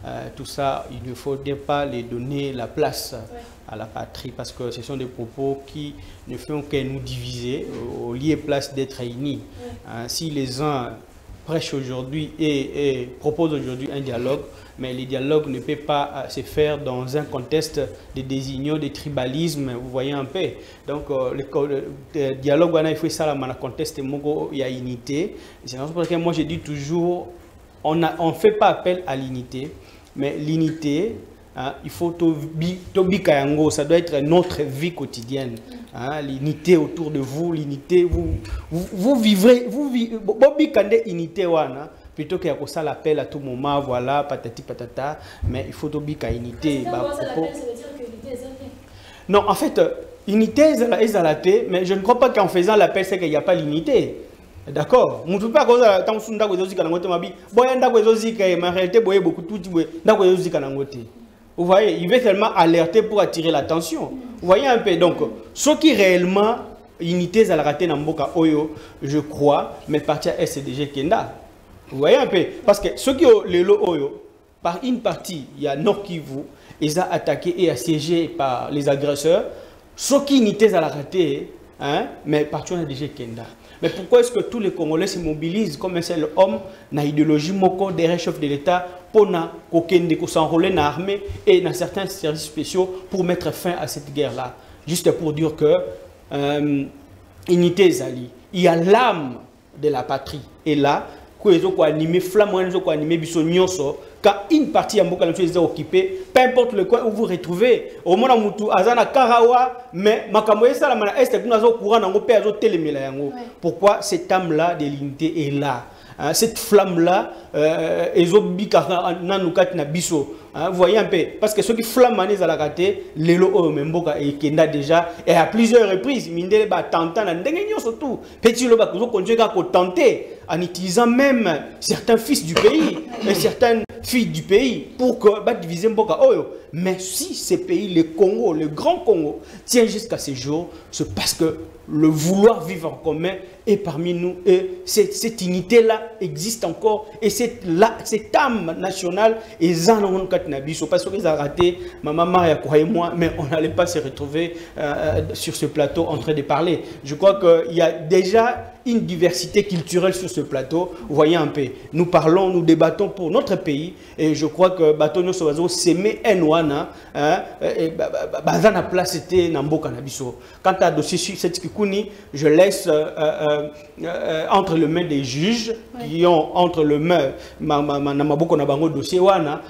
euh, tout ça, il ne faudrait pas les donner la place ouais. à la patrie, parce que ce sont des propos qui ne font que nous diviser, au lieu place d'être unis. Ouais. Hein, si les uns prêchent aujourd'hui et, et proposent aujourd'hui un dialogue, mais le dialogue ne peut pas se faire dans un contexte de désignaux, de tribalisme, vous voyez un peu. Donc, euh, le, le dialogue, il faut ça dans le contexte, il y a unité. C'est pour ça que moi, je dis toujours, on ne on fait pas appel à l'unité, mais l'unité, hein, il faut tobi, tobi kayango, ça doit être notre vie quotidienne. Hein, l'unité autour de vous, l'unité, vous, vous, vous vivrez, vous vivrez, bobi kande unité wana. Plutôt qu'il y a l'appel à tout moment, voilà, patati patata, mais il faut oublier qu'à unité. Bah, propos... Ça veut dire que l'unité est zélatée. Non, en fait, unité est zélatée, mais je ne crois pas qu'en faisant l'appel, c'est qu'il n'y a pas l'unité. D'accord. Je ne peux pas dire que vous voyez, il veut seulement alerter pour attirer l'attention. Vous voyez un peu, donc, ce qui réellement, unité est raté dans Mboka Oyo, je crois, mais partie à S D G Kenda. Vous voyez un peu, parce que ceux qui ont le Oyo, par une partie, il y a Nord Kivu, ils ont attaqué et assiégé par les agresseurs. Ceux qui n'étaient à la raté, hein, mais partout on a déjà Kenda. Mais pourquoi est-ce que tous les Congolais se mobilisent comme un seul homme, dans l'idéologie moko derrière chef de l'État, pour s'enrôler dans l'armée et dans certains services spéciaux pour mettre fin à cette guerre-là? Juste pour dire que euh, il y a l'âme de la patrie. Et là, car une partie est occupée, peu importe le coin où vous retrouvez, au moment où Azana Karawa, mais pourquoi cette âme-là de l'unité est là? Cette flamme-là, vous voyez un peu, parce que ceux qui flamment à la raté, les lots et Kenda déjà, et à plusieurs reprises, Mindele va tenter, surtout, petit loba continuer à tenter, en utilisant même certains fils du pays, et certaines filles du pays, pour que diviser Mboka Oyo. Mais si ces pays, le Congo, le grand Congo, tient jusqu'à ces jours, c'est parce que le vouloir vivre en commun est parmi nous. Et cette, cette unité-là existe encore. Et cette, là, cette âme nationale est en nous cannabis. Parce qu'ils ont raté, ma maman et moi, mais on n'allait pas se retrouver euh, sur ce plateau en train de parler. Je crois qu'il y a déjà une diversité culturelle sur ce plateau. Vous voyez un peu. Nous parlons, nous débattons pour notre pays. Et je crois que Batonio Sowazo s'aimait Enwana. Bazana place était Nambo Cannabiso. Quant à dossier Seth Kikuni, je laisse euh, euh, euh, entre les mains des juges ouais. qui ont entre les mains Namabo Konabango dossier Wana.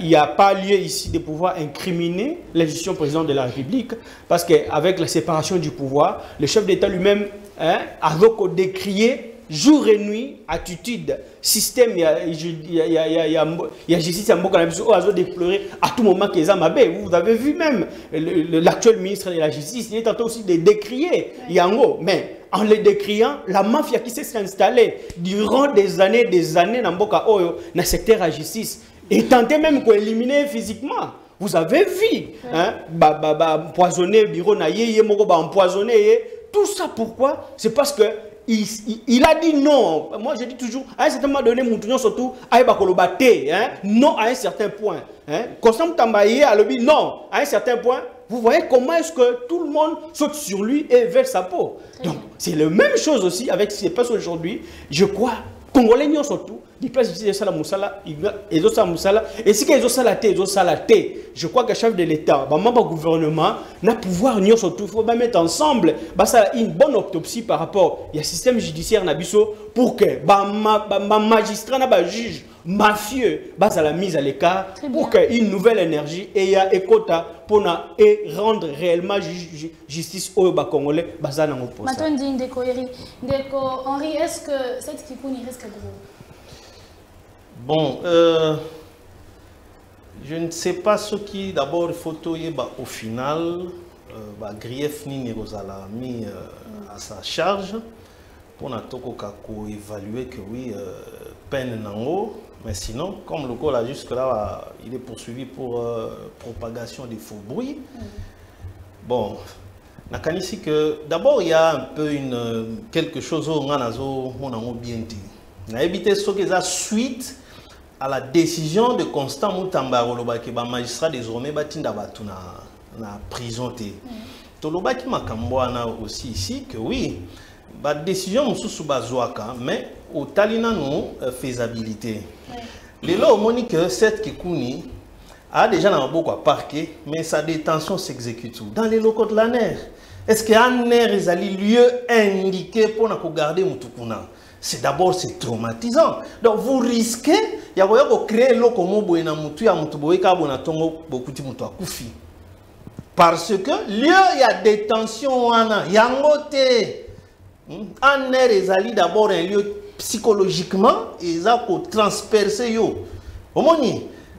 Il n'y a pas lieu ici de pouvoir incriminer l'institution présidente de la République. Parce qu'avec la séparation du pouvoir, le chef d'État lui-même hein, avec au décrier jour et nuit, attitude, système, il y a justice, il déplorer à tout moment que les amabés. Vous avez vu même l'actuel ministre de la Justice, il est tenté aussi de décrier Yango, mais en les décriant, la mafia qui s'est installée durant des années, des années dans le secteur de la justice, est tenté même d'éliminer physiquement. Vous avez vu, hein, empoisonné, bureau naïe, empoisonné. Tout ça, pourquoi? C'est parce que il, il, il a dit non. Moi, je dis toujours, à un certain moment donné, Moutounion surtout, à Bakolobaté, non à un certain point. Kosam Tambaye a dit non à un certain point. Vous voyez comment est-ce que tout le monde saute sur lui et verse sa peau. Donc, c'est la même chose aussi avec ce qui se passe aujourd'hui. Je crois, Congolais, nous surtout, ils placent ici des salas moussala, ils ont ça moussala, et si qu'ils ont salaté, ils ont salaté. Je crois que le chef de l'État, le membre du gouvernement, n'a pouvoir ni surtout, il faut mettre ensemble une bonne autopsie par rapport au système judiciaire Nabiso pour que le magistrat, le juge mafieux, base à la mise à l'écart pour qu'une nouvelle énergie ait un quota pour rendre réellement justice aux Congolais. Henri, est-ce que cette Kikuni risque de vous? Bon, euh, je ne sais pas ce qui, d'abord, il faut toyer, bah, au final, euh, bah, grief ni Nérozala mis euh, à sa charge pour évaluer que oui, euh, peine nango, mais sinon, comme le col a jusque-là, bah, il est poursuivi pour euh, propagation des faux bruits. Mm. Bon, ici que d'abord, il y a un peu une, quelque chose où on a bien dit. On a évité ce que ça suite à la décision de Constant Moutamba Roloba qui est magistrat désormais Batinda Batuna na prison té. Toloba qui makamboana aussi ici que oui, ba décision mususu bazoaka mais au talina non faisabilité. Les lois monique que Seth Kikuni a déjà na beaucoup à parquet mais sa détention s'exécute dans les locaux de la N E R. Est-ce que la N E R est allé lieu indiqué pour na ko garder mutukuna? C'est d'abord, c'est traumatisant. Donc, vous risquez, il y a de créer l'eau comme vous avez parce que lieu, il y a détention, il y a un côté. En est d'abord un lieu psychologiquement, ils ont transpercé.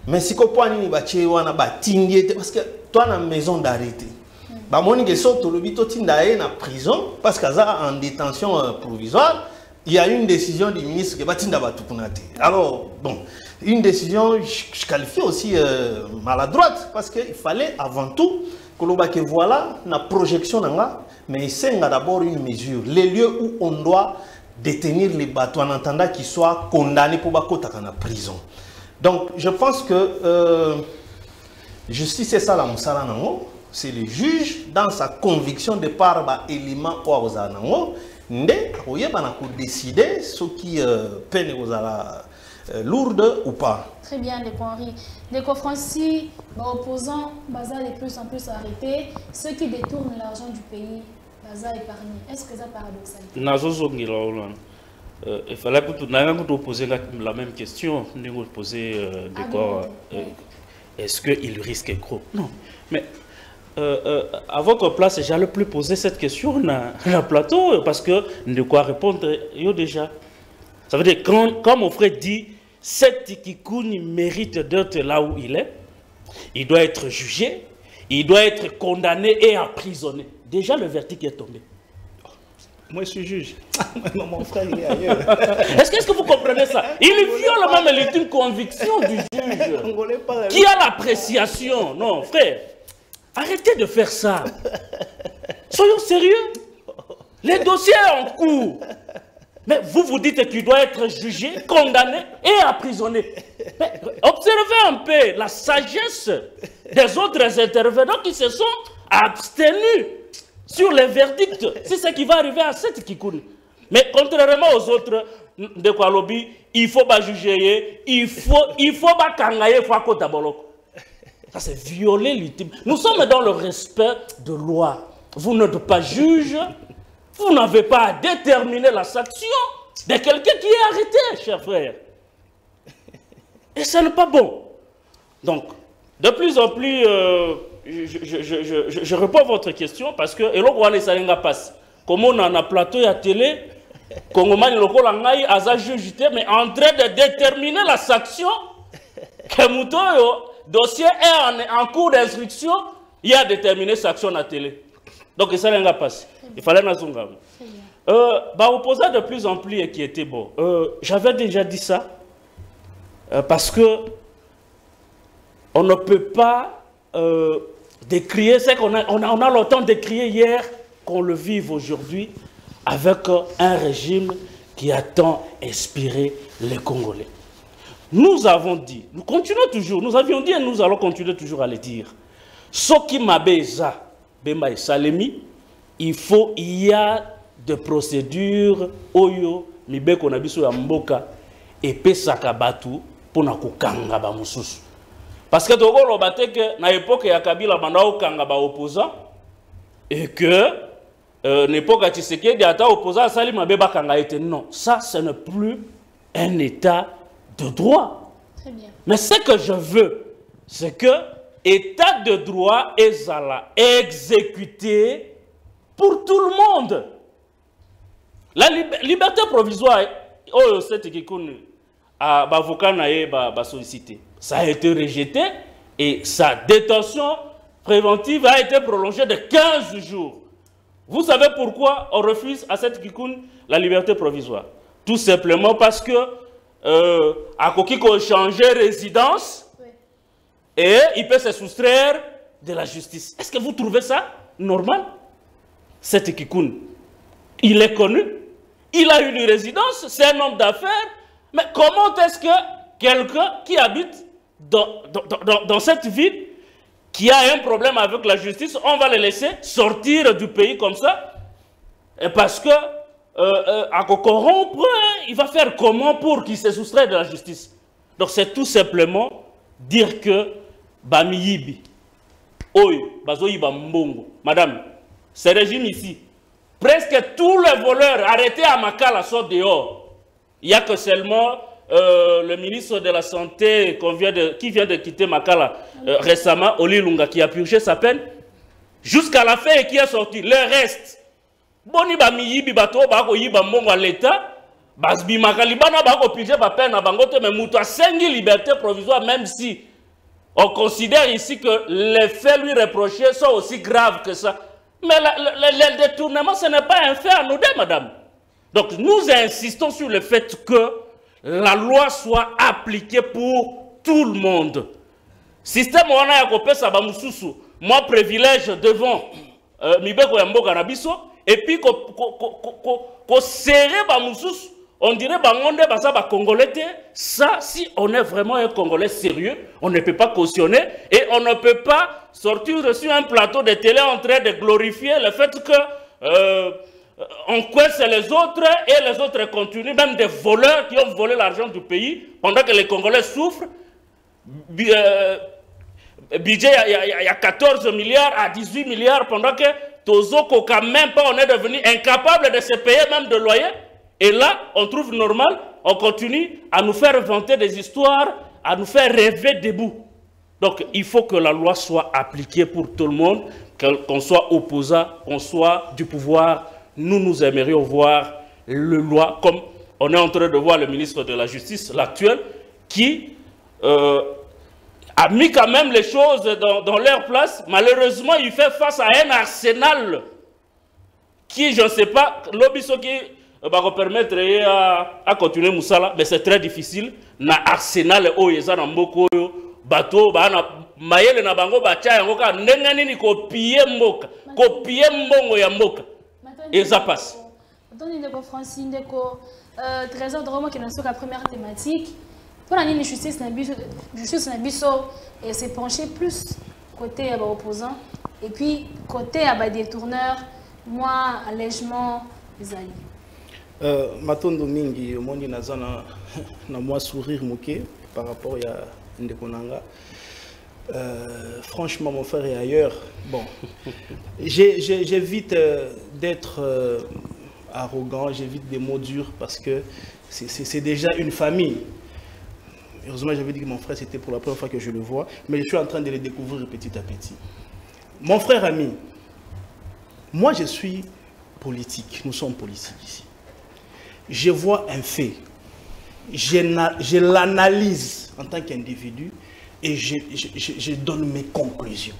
Mais si vous avez un parce que toi, la maison d'arrêté. Prison parce qu'elle est en détention provisoire. Il y a une décision du ministre qui est Batinda Batukunate. Alors, bon, une décision, je, je qualifie aussi euh, maladroite, parce qu'il fallait avant tout que l'on voilà, la projection, mais c'est d'abord une mesure. Les lieux où on doit détenir les bateaux en attendant qu'ils soient condamnés pour Bakota en prison. Donc, je pense que euh, justice, c'est ça la Moussala Nango, c'est le juge, dans sa conviction de par bah, élément Oaoza Nango. Ndé, on a décidé ce qui peine aux lourde ou pas. Très bien, les points Henri. Les confranciers, opposants, Baza les plus en plus arrêtés. Ceux qui détournent l'argent du pays, Baza épargné. Est-ce que ça paradoxal? Il fallait que nous poser la même question. Nous poser est-ce qu'il risque gros? Non, mais. Euh, euh, avant qu'on place, j'allais plus poser cette question dans le plateau parce que de quoi répondre yo déjà. Ça veut dire quand, quand mon frère dit Seth Kikuni mérite d'être là où il est, il doit être jugé, il doit être condamné et emprisonné. Déjà le verdict est tombé. Moi, je suis juge. Mon frère, il est ailleurs. Est-ce que, est que vous comprenez ça? Il viole même l'ultime conviction du juge. Qui a l'appréciation? Non, frère. Arrêtez de faire ça. Soyons sérieux. Les dossiers en cours. Mais vous vous dites qu'il doit être jugé, condamné et emprisonné. Mais observez un peu la sagesse des autres intervenants qui se sont abstenus sur les verdicts. C'est ce qui va arriver à Seth Kikuni. Mais contrairement aux autres de Kualobi, il faut pas juger, il faut, il faut pas kangaye, il faut pas taboloko. Ça c'est violer l'ultime. Nous sommes dans le respect de loi. Vous n'êtes pas juge. Vous n'avez pas à déterminer la sanction de quelqu'un qui est arrêté, cher frère. Et ça n'est pas bon. Donc, de plus en plus, euh, je, je, je, je, je réponds à votre question parce que comme on en a plateau et à télé, mais en train de déterminer la sanction que Moutoyo, dossier est en, en cours d'instruction, il a déterminé sanction à télé. Donc, ça n'a pas passé. Il fallait nous engager. Euh, bah, opposant de plus en plus qui était bon. Euh, J'avais déjà dit ça euh, parce que on ne peut pas euh, décrier. C'est qu'on a, on a, on a longtemps décrié hier qu'on le vive aujourd'hui avec euh, un régime qui a tant inspiré les Congolais. Nous avons dit, nous continuons toujours, nous avions dit et nous allons continuer toujours à le dire. Ce qui m'abaisa Bemba et Salemi, il faut, il y a des procédures, oyo, mibe konabiso ya mboka, et pesaka batu, pour na kukanga ba mususu. Parce que Togo lo bateke, na époque ya Kabila, banda okanga ba opposant, et que, euh, n'époque ya Tshisekedi, ata opposant à Salemi, mabe bakanga ete. Non, ça, ce n'est plus un état de droit. Très bien. Mais ce que je veux, c'est que, état de droit ezala exécuté pour tout le monde. La lib liberté provisoire, oh, c'est qui connaît, à l'avocat n'a sollicité. Ça a été rejeté et sa détention préventive a été prolongée de quinze jours. Vous savez pourquoi on refuse à Seth Kikuni la liberté provisoire? Tout simplement parce que euh, à Kokiko changer résidence. Et il peut se soustraire de la justice. Est-ce que vous trouvez ça normal? Seth Kikuni, il est connu, il a une résidence, c'est un homme d'affaires. Mais comment est-ce que quelqu'un qui habite dans, dans, dans, dans cette ville, qui a un problème avec la justice, on va le laisser sortir du pays comme ça? Et parce que, euh, euh, à corrompre, il va faire comment pour qu'il se soustraire de la justice? Donc c'est tout simplement dire que Bamiyibi, Oyo, Bazoyiba Mbongo, madame, ce régime ici, presque tous les voleurs arrêtés à Makala sont dehors. Il n'y a que seulement euh, le ministre de la Santé qu'on vient de, qui vient de quitter Makala euh, récemment, Oli Lunga, qui a purgé sa peine, jusqu'à la fin et qui est sorti. Le reste, Boni Bamiyibi, Bato, Bakoyiba Mbongo à l'État, Basbi Makalibana bako pije ba peine bangote mais muto sengi liberté provisoire même si on considère ici que les faits lui reprochés sont aussi graves que ça. Mais le détournement ce n'est pas un fait anodin, madame. Donc nous insistons sur le fait que la loi soit appliquée pour tout le monde. Système wana ya kopesa ba mususu moi privilège devant mibeko ya mboka na biso et puis ko ko ko serrer ba mususu. On dirait que Congolais, ça, si on est vraiment un Congolais sérieux, on ne peut pas cautionner et on ne peut pas sortir sur un plateau de télé en train de glorifier le fait que euh, on coince les autres et les autres continuent, même des voleurs qui ont volé l'argent du pays pendant que les Congolais souffrent. Euh, budget, il y, y, y a quatorze milliards à dix-huit milliards pendant que Tozo Koka, même pas, on est devenu incapable de se payer même de loyer. Et là, on trouve normal, on continue à nous faire inventer des histoires, à nous faire rêver debout. Donc, il faut que la loi soit appliquée pour tout le monde, qu'on soit opposant, qu'on soit du pouvoir. Nous, nous aimerions voir la loi, comme on est en train de voir le ministre de la Justice, l'actuel, qui euh, a mis quand même les choses dans, dans leur place. Malheureusement, il fait face à un arsenal qui, je ne sais pas, l'obisso qui va bah, permettre à, à continuer Moussala, mais c'est très difficile. Na arsenal oyeza na mboko yo bato ba na mayele na bango batia yango ka ndenga nini kopier mboka kopier mbongo ya mboka eza passe. Donne de Francine de ko trésor de Roma qui est la première thématique. Pour la justice na biso et s'est penché plus côté à opposants et puis côté à détourneurs, moi allègement les alliés. Matondo mingi moni nazana na moi sourire moqué par rapport à Ndekonanga. Euh, franchement, mon frère est ailleurs. Bon, j'évite euh, d'être euh, arrogant, j'évite des mots durs parce que c'est déjà une famille. Heureusement, j'avais dit que mon frère, c'était pour la première fois que je le vois, mais je suis en train de le découvrir petit à petit. Mon frère ami, moi je suis politique, nous sommes politiques ici. Je vois un fait, je, je l'analyse en tant qu'individu et je, je, je, je donne mes conclusions.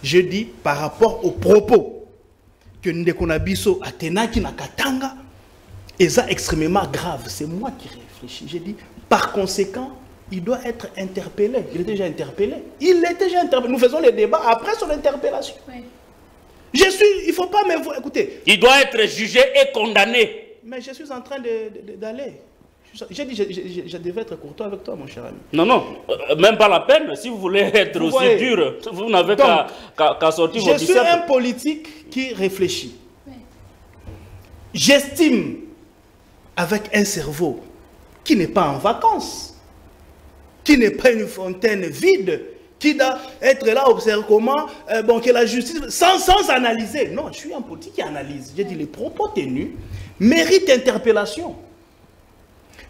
Je dis par rapport aux propos que Ndekonabiso Atenaki na Katanga, et ça extrêmement grave, c'est moi qui réfléchis. Je dis par conséquent, il doit être interpellé. Il est déjà interpellé. Il est déjà interpellé. Nous faisons les débats après son interpellation. Oui. Je suis, il ne faut pas me voir. Écoutez. Il doit être jugé et condamné. Mais je suis en train d'aller. J'ai dit, je, je, je devais être courtois avec toi, mon cher ami. Non, non, même pas la peine. Si vous voulez être vous aussi voyez. Dur, vous n'avez qu'à qu'à sortir vos dix-sept. Je suis un politique qui réfléchit. Oui. J'estime, avec un cerveau qui n'est pas en vacances, qui n'est pas une fontaine vide, qui doit être là, observer comment, euh, bon, que la justice, sans, sans analyser. Non, je suis un politique qui analyse. J'ai dit, les propos tenus méritent interpellation,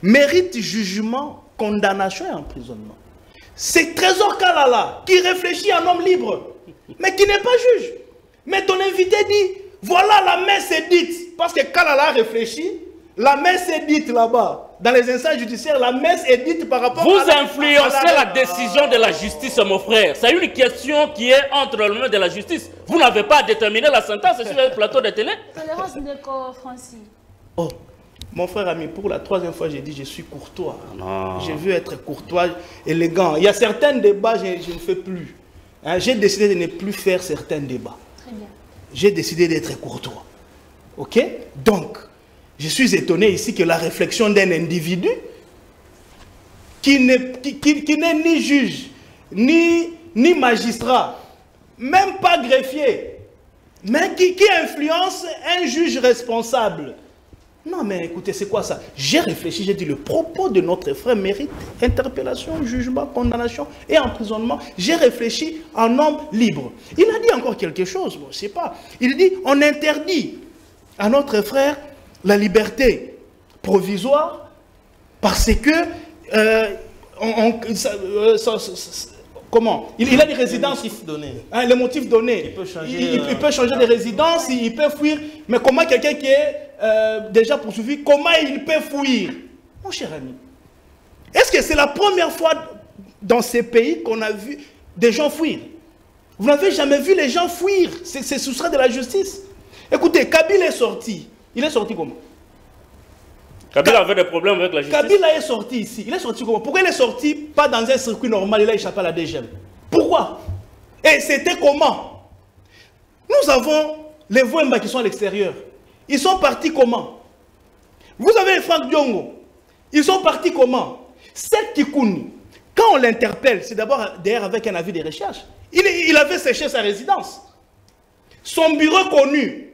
méritent jugement, condamnation et emprisonnement. C'est Trésor Kalala qui réfléchit à un homme libre, mais qui n'est pas juge. Mais ton invité dit, voilà la messe est dite, parce que Kalala réfléchit, la messe est dite là-bas. Dans les instances judiciaires, la messe est dite par rapport vous à... Vous influencez la, la décision de la justice, mon frère. C'est une question qui est entre les mains de la justice. Vous n'avez pas à déterminer la sentence sur le plateau de télé. Tolérance de Francis. Oh, mon frère ami, pour la troisième fois, j'ai dit je suis courtois. Non. Je veux être courtois, élégant. Il y a certains débats, je, je ne fais plus. Hein, j'ai décidé de ne plus faire certains débats. Très bien. J'ai décidé d'être courtois. Ok? Donc... je suis étonné ici que la réflexion d'un individu qui n'est qui, qui, qui n'est ni juge, ni, ni magistrat, même pas greffier, mais qui, qui influence un juge responsable. Non mais écoutez, c'est quoi ça? J'ai réfléchi, j'ai dit le propos de notre frère mérite interpellation, jugement, condamnation et emprisonnement. J'ai réfléchi en homme libre. Il a dit encore quelque chose, bon, je ne sais pas. Il dit on interdit à notre frère la liberté provisoire parce que euh, on, on, ça, euh, ça, ça, ça, comment il, il a des résidences les motifs donnés. Hein, les motifs donnés. Il peut changer, il, il, euh, il peut changer de résidence, il, il peut fuir. Mais comment quelqu'un qui est euh, déjà poursuivi, comment il peut fuir? Mon cher ami, est-ce que c'est la première fois dans ces pays qu'on a vu des gens fuir? Vous n'avez jamais vu les gens fuir? C'est soustrait de la justice. Écoutez, Kabila est sorti. Il est sorti comment? Kabila avait des problèmes avec la justice. Kabila est sorti ici. Il est sorti comment? Pourquoi il est sorti pas dans un circuit normal? Il a échappé à la D G M. Pourquoi? Et c'était comment? Nous avons les Vouemba qui sont à l'extérieur. Ils sont partis comment? Vous avez les Franck Diongo. Ils sont partis comment? Seth Kikuni, quand on l'interpelle, c'est d'abord derrière avec un avis de recherche. Il, il avait séché sa résidence. Son bureau connu.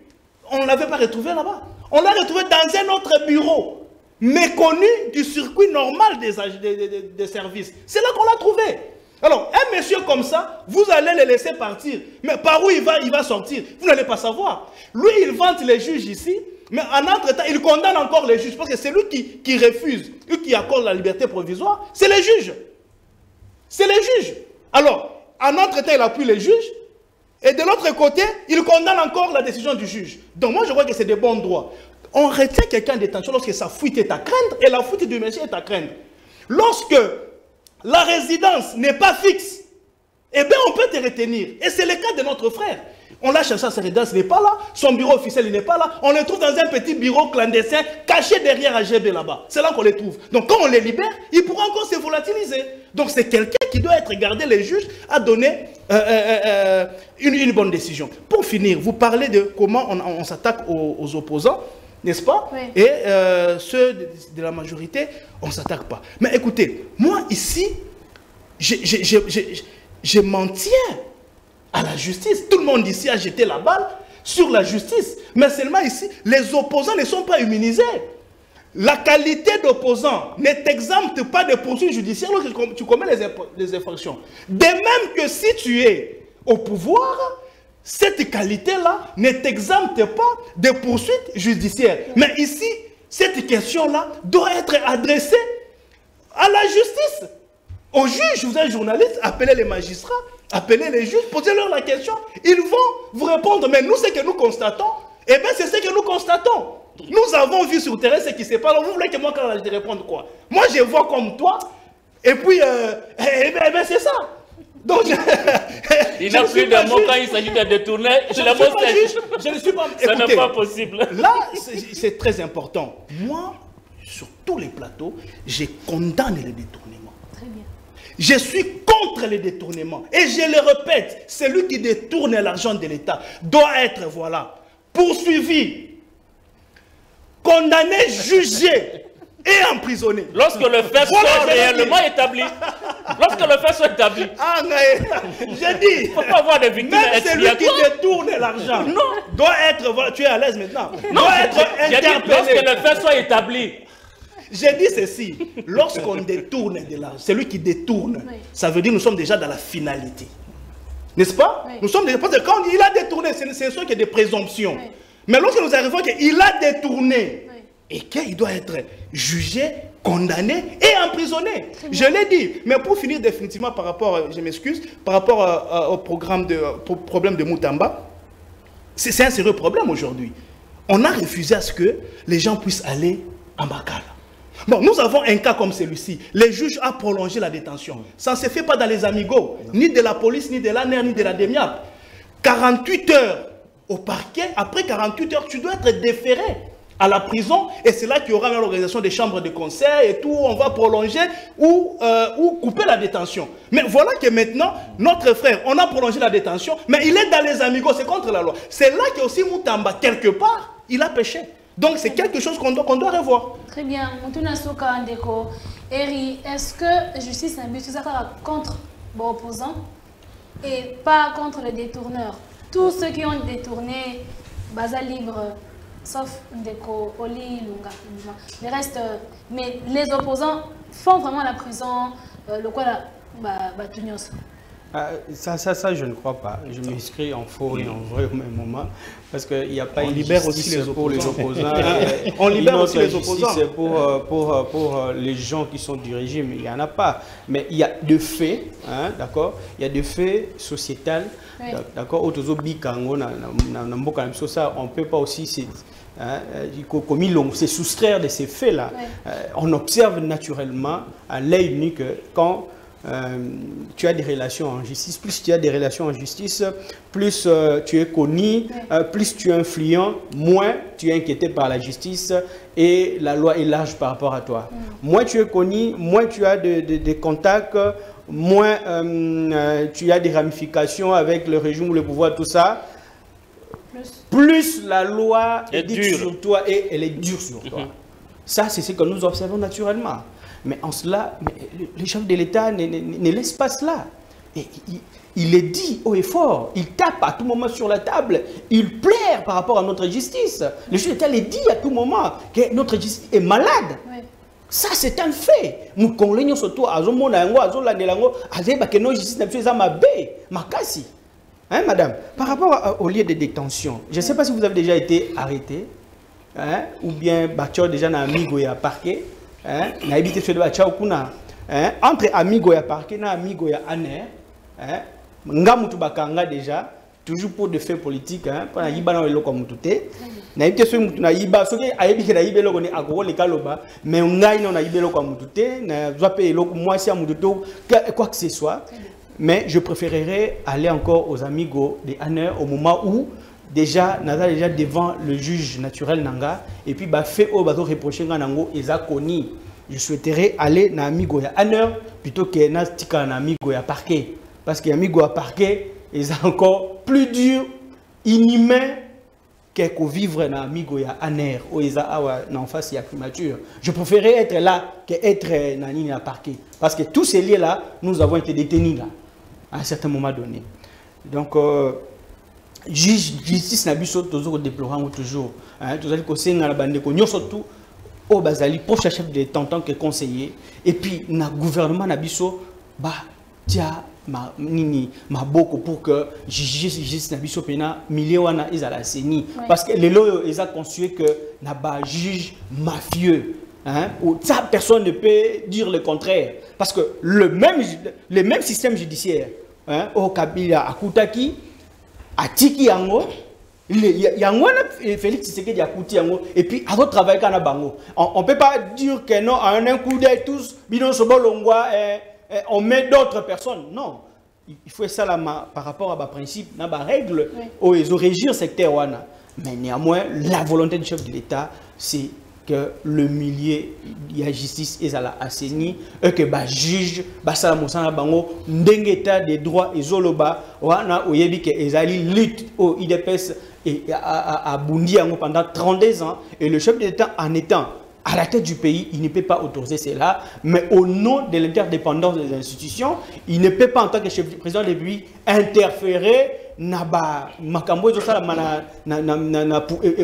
On ne l'avait pas retrouvé là-bas. On l'a retrouvé dans un autre bureau, méconnu du circuit normal des, des, des, des services. C'est là qu'on l'a trouvé. Alors, un monsieur comme ça, vous allez le laisser partir. Mais par où il va, il va sortir? Vous n'allez pas savoir. Lui, il vante les juges ici, mais en entre-temps, il condamne encore les juges. Parce que c'est lui qui, qui refuse, lui qui accorde la liberté provisoire, c'est les juges. C'est les juges. Alors, en entre-temps, il appuie les juges. Et de l'autre côté, il condamne encore la décision du juge. Donc moi, je crois que c'est de bons droits. On retient quelqu'un en détention lorsque sa fuite est à craindre et la fuite du monsieur est à craindre. Lorsque la résidence n'est pas fixe, eh bien, on peut te retenir. Et c'est le cas de notre frère. On l'a cherché à sa résidence, il n'est pas là. Son bureau officiel, il n'est pas là. On le trouve dans un petit bureau clandestin, caché derrière A G B là-bas. C'est là, là qu'on le trouve. Donc quand on les libère, il pourra encore se volatiliser. Donc c'est quelqu'un qui doit être gardé, les juges, à donner euh, euh, euh, une, une bonne décision. Pour finir, vous parlez de comment on, on s'attaque aux, aux opposants, n'est-ce pas? Oui. Et euh, ceux de, de la majorité, on ne s'attaque pas. Mais écoutez, moi ici, je, je, je, je, je, je m'en tiens à la justice. Tout le monde ici a jeté la balle sur la justice. Mais seulement ici, les opposants ne sont pas immunisés. La qualité d'opposant ne t'exempte pas de poursuites judiciaires lorsque tu commets les infractions. De même que si tu es au pouvoir, cette qualité-là ne t'exempte pas de poursuites judiciaires. Mais ici, cette question-là doit être adressée à la justice. Au juge, vous êtes journaliste, appelez les magistrats, appelez les juges, posez-leur la question. Ils vont vous répondre. Mais nous, ce que nous constatons, eh bien, c'est ce que nous constatons. Nous avons vu sur terrain ce qui se passe. Vous voulez que moi, quand je te réponde quoi? Moi, je vois comme toi, et puis, euh, eh bien, eh bien c'est ça. Donc, je, il n'a plus de mots quand il s'agit de détourner. Je, je, ne suis pas juge. je ne suis pas Ça n'est pas possible. Là, c'est très important. Moi, sur tous les plateaux, je condamne les détournements. Très bien. Je suis contre les détournements. Et je le répète, celui qui détourne l'argent de l'État doit être, voilà, poursuivi, condamné, jugé et emprisonné. Lorsque le fait voilà, soit réellement établi. Lorsque le fait soit établi. Ah, mais j'ai dit. Il ne faut pas avoir des victimes expiatoires. Même celui qui détourne l'argent. Non. Doit être. Voilà, tu es à l'aise maintenant. Non. Doit être interpellé. Dit, lorsque le fait soit établi. J'ai dit ceci. Lorsqu'on détourne de l'argent, celui qui détourne, oui. ça veut dire que nous sommes déjà dans la finalité. N'est-ce pas? Oui. Nous sommes déjà. Parce que quand il a détourné, c'est sûr qu'il y a des présomptions. Oui. Mais lorsque nous arrivons qu'il a détourné oui. et qu'il doit être jugé, condamné et emprisonné. Je l'ai dit. Mais pour finir définitivement par rapport, je m'excuse, par rapport à, à, au programme de, au problème de Moutamba, c'est un sérieux problème aujourd'hui. On a refusé à ce que les gens puissent aller à Makala. Bon, nous avons un cas comme celui-ci. Le juge a prolongé la détention. Ça ne se fait pas dans les amigos, ni de la police, ni de l'A N E R, ni de la DEMIAP. quarante-huit heures. Au parquet, après quarante-huit heures, tu dois être déféré à la prison et c'est là qu'il y aura l'organisation des chambres de conseil et tout, on va prolonger ou, euh, ou couper la détention. Mais voilà que maintenant, notre frère, on a prolongé la détention, mais il est dans les amigos, c'est contre la loi. C'est là qu'il y a aussi Moutamba, quelque part, il a péché. Donc c'est quelque chose qu'on doit, qu'on doit revoir. Très bien. Eri, est-ce que la justice n'a pas contre les opposants et pas contre les détourneurs? Tous ceux qui ont détourné Baza Libre, sauf Ndeko, Oli, Lunga, le reste, mais les opposants font vraiment la prison, euh, le quoi là, bah, bah, euh, ça, ça, ça, je ne crois pas. Je m'inscris en faux et en vrai au même moment, parce qu'il n'y a pas on une libère justice aussi les pour les opposants. Et, on libère aussi les opposants. C'est pour, pour, pour, pour les gens qui sont du régime, il n'y en a pas. Mais il y a de faits, hein, d'accord. Il y a de faits sociétales. Oui. D'accord, on ne peut pas aussi hein, se soustraire de ces faits-là. Oui. Euh, on observe naturellement à l'œil nu que quand euh, tu as des relations en justice, plus tu as des relations en justice, plus euh, tu es connu, oui. euh, plus tu es influent, moins tu es inquiété par la justice et la loi est large par rapport à toi. Oui. Moins tu es connu, moins tu as de, de, de contacts, moins euh, tu as des ramifications avec le régime ou le pouvoir, tout ça, plus, plus la loi est dure sur toi et elle est dure sur toi. Mmh. Ça, c'est ce que nous observons naturellement. Mais en cela, les chefs de l'État ne, ne, ne laissent pas cela. Et, il, il est dit haut et fort, il tape à tout moment sur la table, il plaire par rapport à notre justice. Le chef de l'État le dit à tout moment que notre justice est malade. Oui. Ça, c'est un fait. Nous connaissons surtout à Zomonango, à Zolandelango, à Zébakeno, justice n'a plus à ma baie, ma cassie. Hein, madame? Par rapport au lieu de détention, je ne sais pas si vous avez déjà été arrêté, hein, ou bien Bachor déjà dans Amigo et à parquet, hein, n'a habité chez Bachor Kuna. Entre Amigo et à parquet, na Amigo et à Aner, hein, Ngamoutubakanga déjà, toujours pour des faits politiques, hein, pour la Yibana et Lokamouté. Na yite so mutu na yiba soki ayebike na yibelo ko ni akoko lekaloba mais ngai na yibelo kwa mutu te na zwa pe eloko mwasi ya mutu to quoi que ce soit mais je préférerais aller encore aux amigos des Hanner au moment où déjà Nada déjà devant le juge naturel nanga et puis bah fait au bateau reproché nango ezakoni. Je souhaiterais aller na amigo ya Hanner plutôt que na tika na amigo ya parquet parce que amigo ya parquet est encore plus dur, inhumain qu'est-ce vivre dans amigo ya Hanner ou en face ya primature. Je préférais être là que être na nini ya parquet parce que tous ces liens là nous avons été détenus là à un certain moment donné. Donc euh, justice n'a toujours déplorant toujours. Tout ça dit qu'on s'est engagé qu'on y surtout au Bazali proche chef de en tant que conseiller et puis na gouvernement n'a biso bah tia ma nini ma boko pour que justice n'a biso pena miliwana izala seni parce que les lois ils ont conçu que na ba juge mafieux hein ou ça personne ne peut dire le contraire parce que le même le même système judiciaire hein au Kabila akutaki atiki yango yango Félix Tshisekedi akuti yango et puis à votre travail kana bango on ne peut pas dire que non à un coup d'œil tous bino sobolongwa on met d'autres personnes non il faut ça là par rapport à ma principe na ba règle au ezo régir secteur wana mais néanmoins la volonté du chef de l'État c'est que le milieu de la justice est à la assainie et que les juges ont un état des droits et zoloba wana oyebi que ezali lutte au I D P S et à Bundi pendant trente-deux ans et le chef de l'État en étant à la tête du pays, il ne peut pas autoriser cela, mais au nom de l'interdépendance des institutions, il ne peut pas en tant que chef président de lui interférer naba makambo ezosala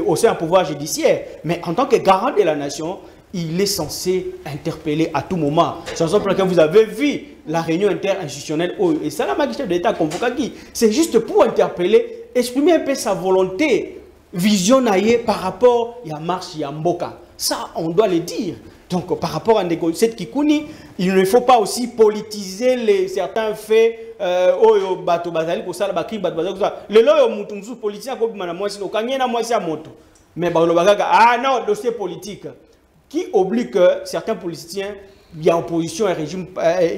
aussi un pouvoir judiciaire, mais en tant que garant de la nation, il est censé interpeller à tout moment. C'est pour laquelle vous avez vu la réunion interinstitutionnelle et ça la magistrature de l'État convoquée, c'est juste pour interpeller, exprimer un peu sa volonté visionnaire par rapport à la marche ya mboka. Ça, on doit le dire. Donc, par rapport à Seth Kikuni, il ne faut pas aussi politiser les, certains faits. Oyo bato bazali ko sala bakri bato bazali ko sala. Lelo yo mutu musu politicien ko bimana mwasi no kangena mwasi ya moto. Mais ba loba kaka ah non dossier politique qui oblige certains politiciens il y a opposition et régime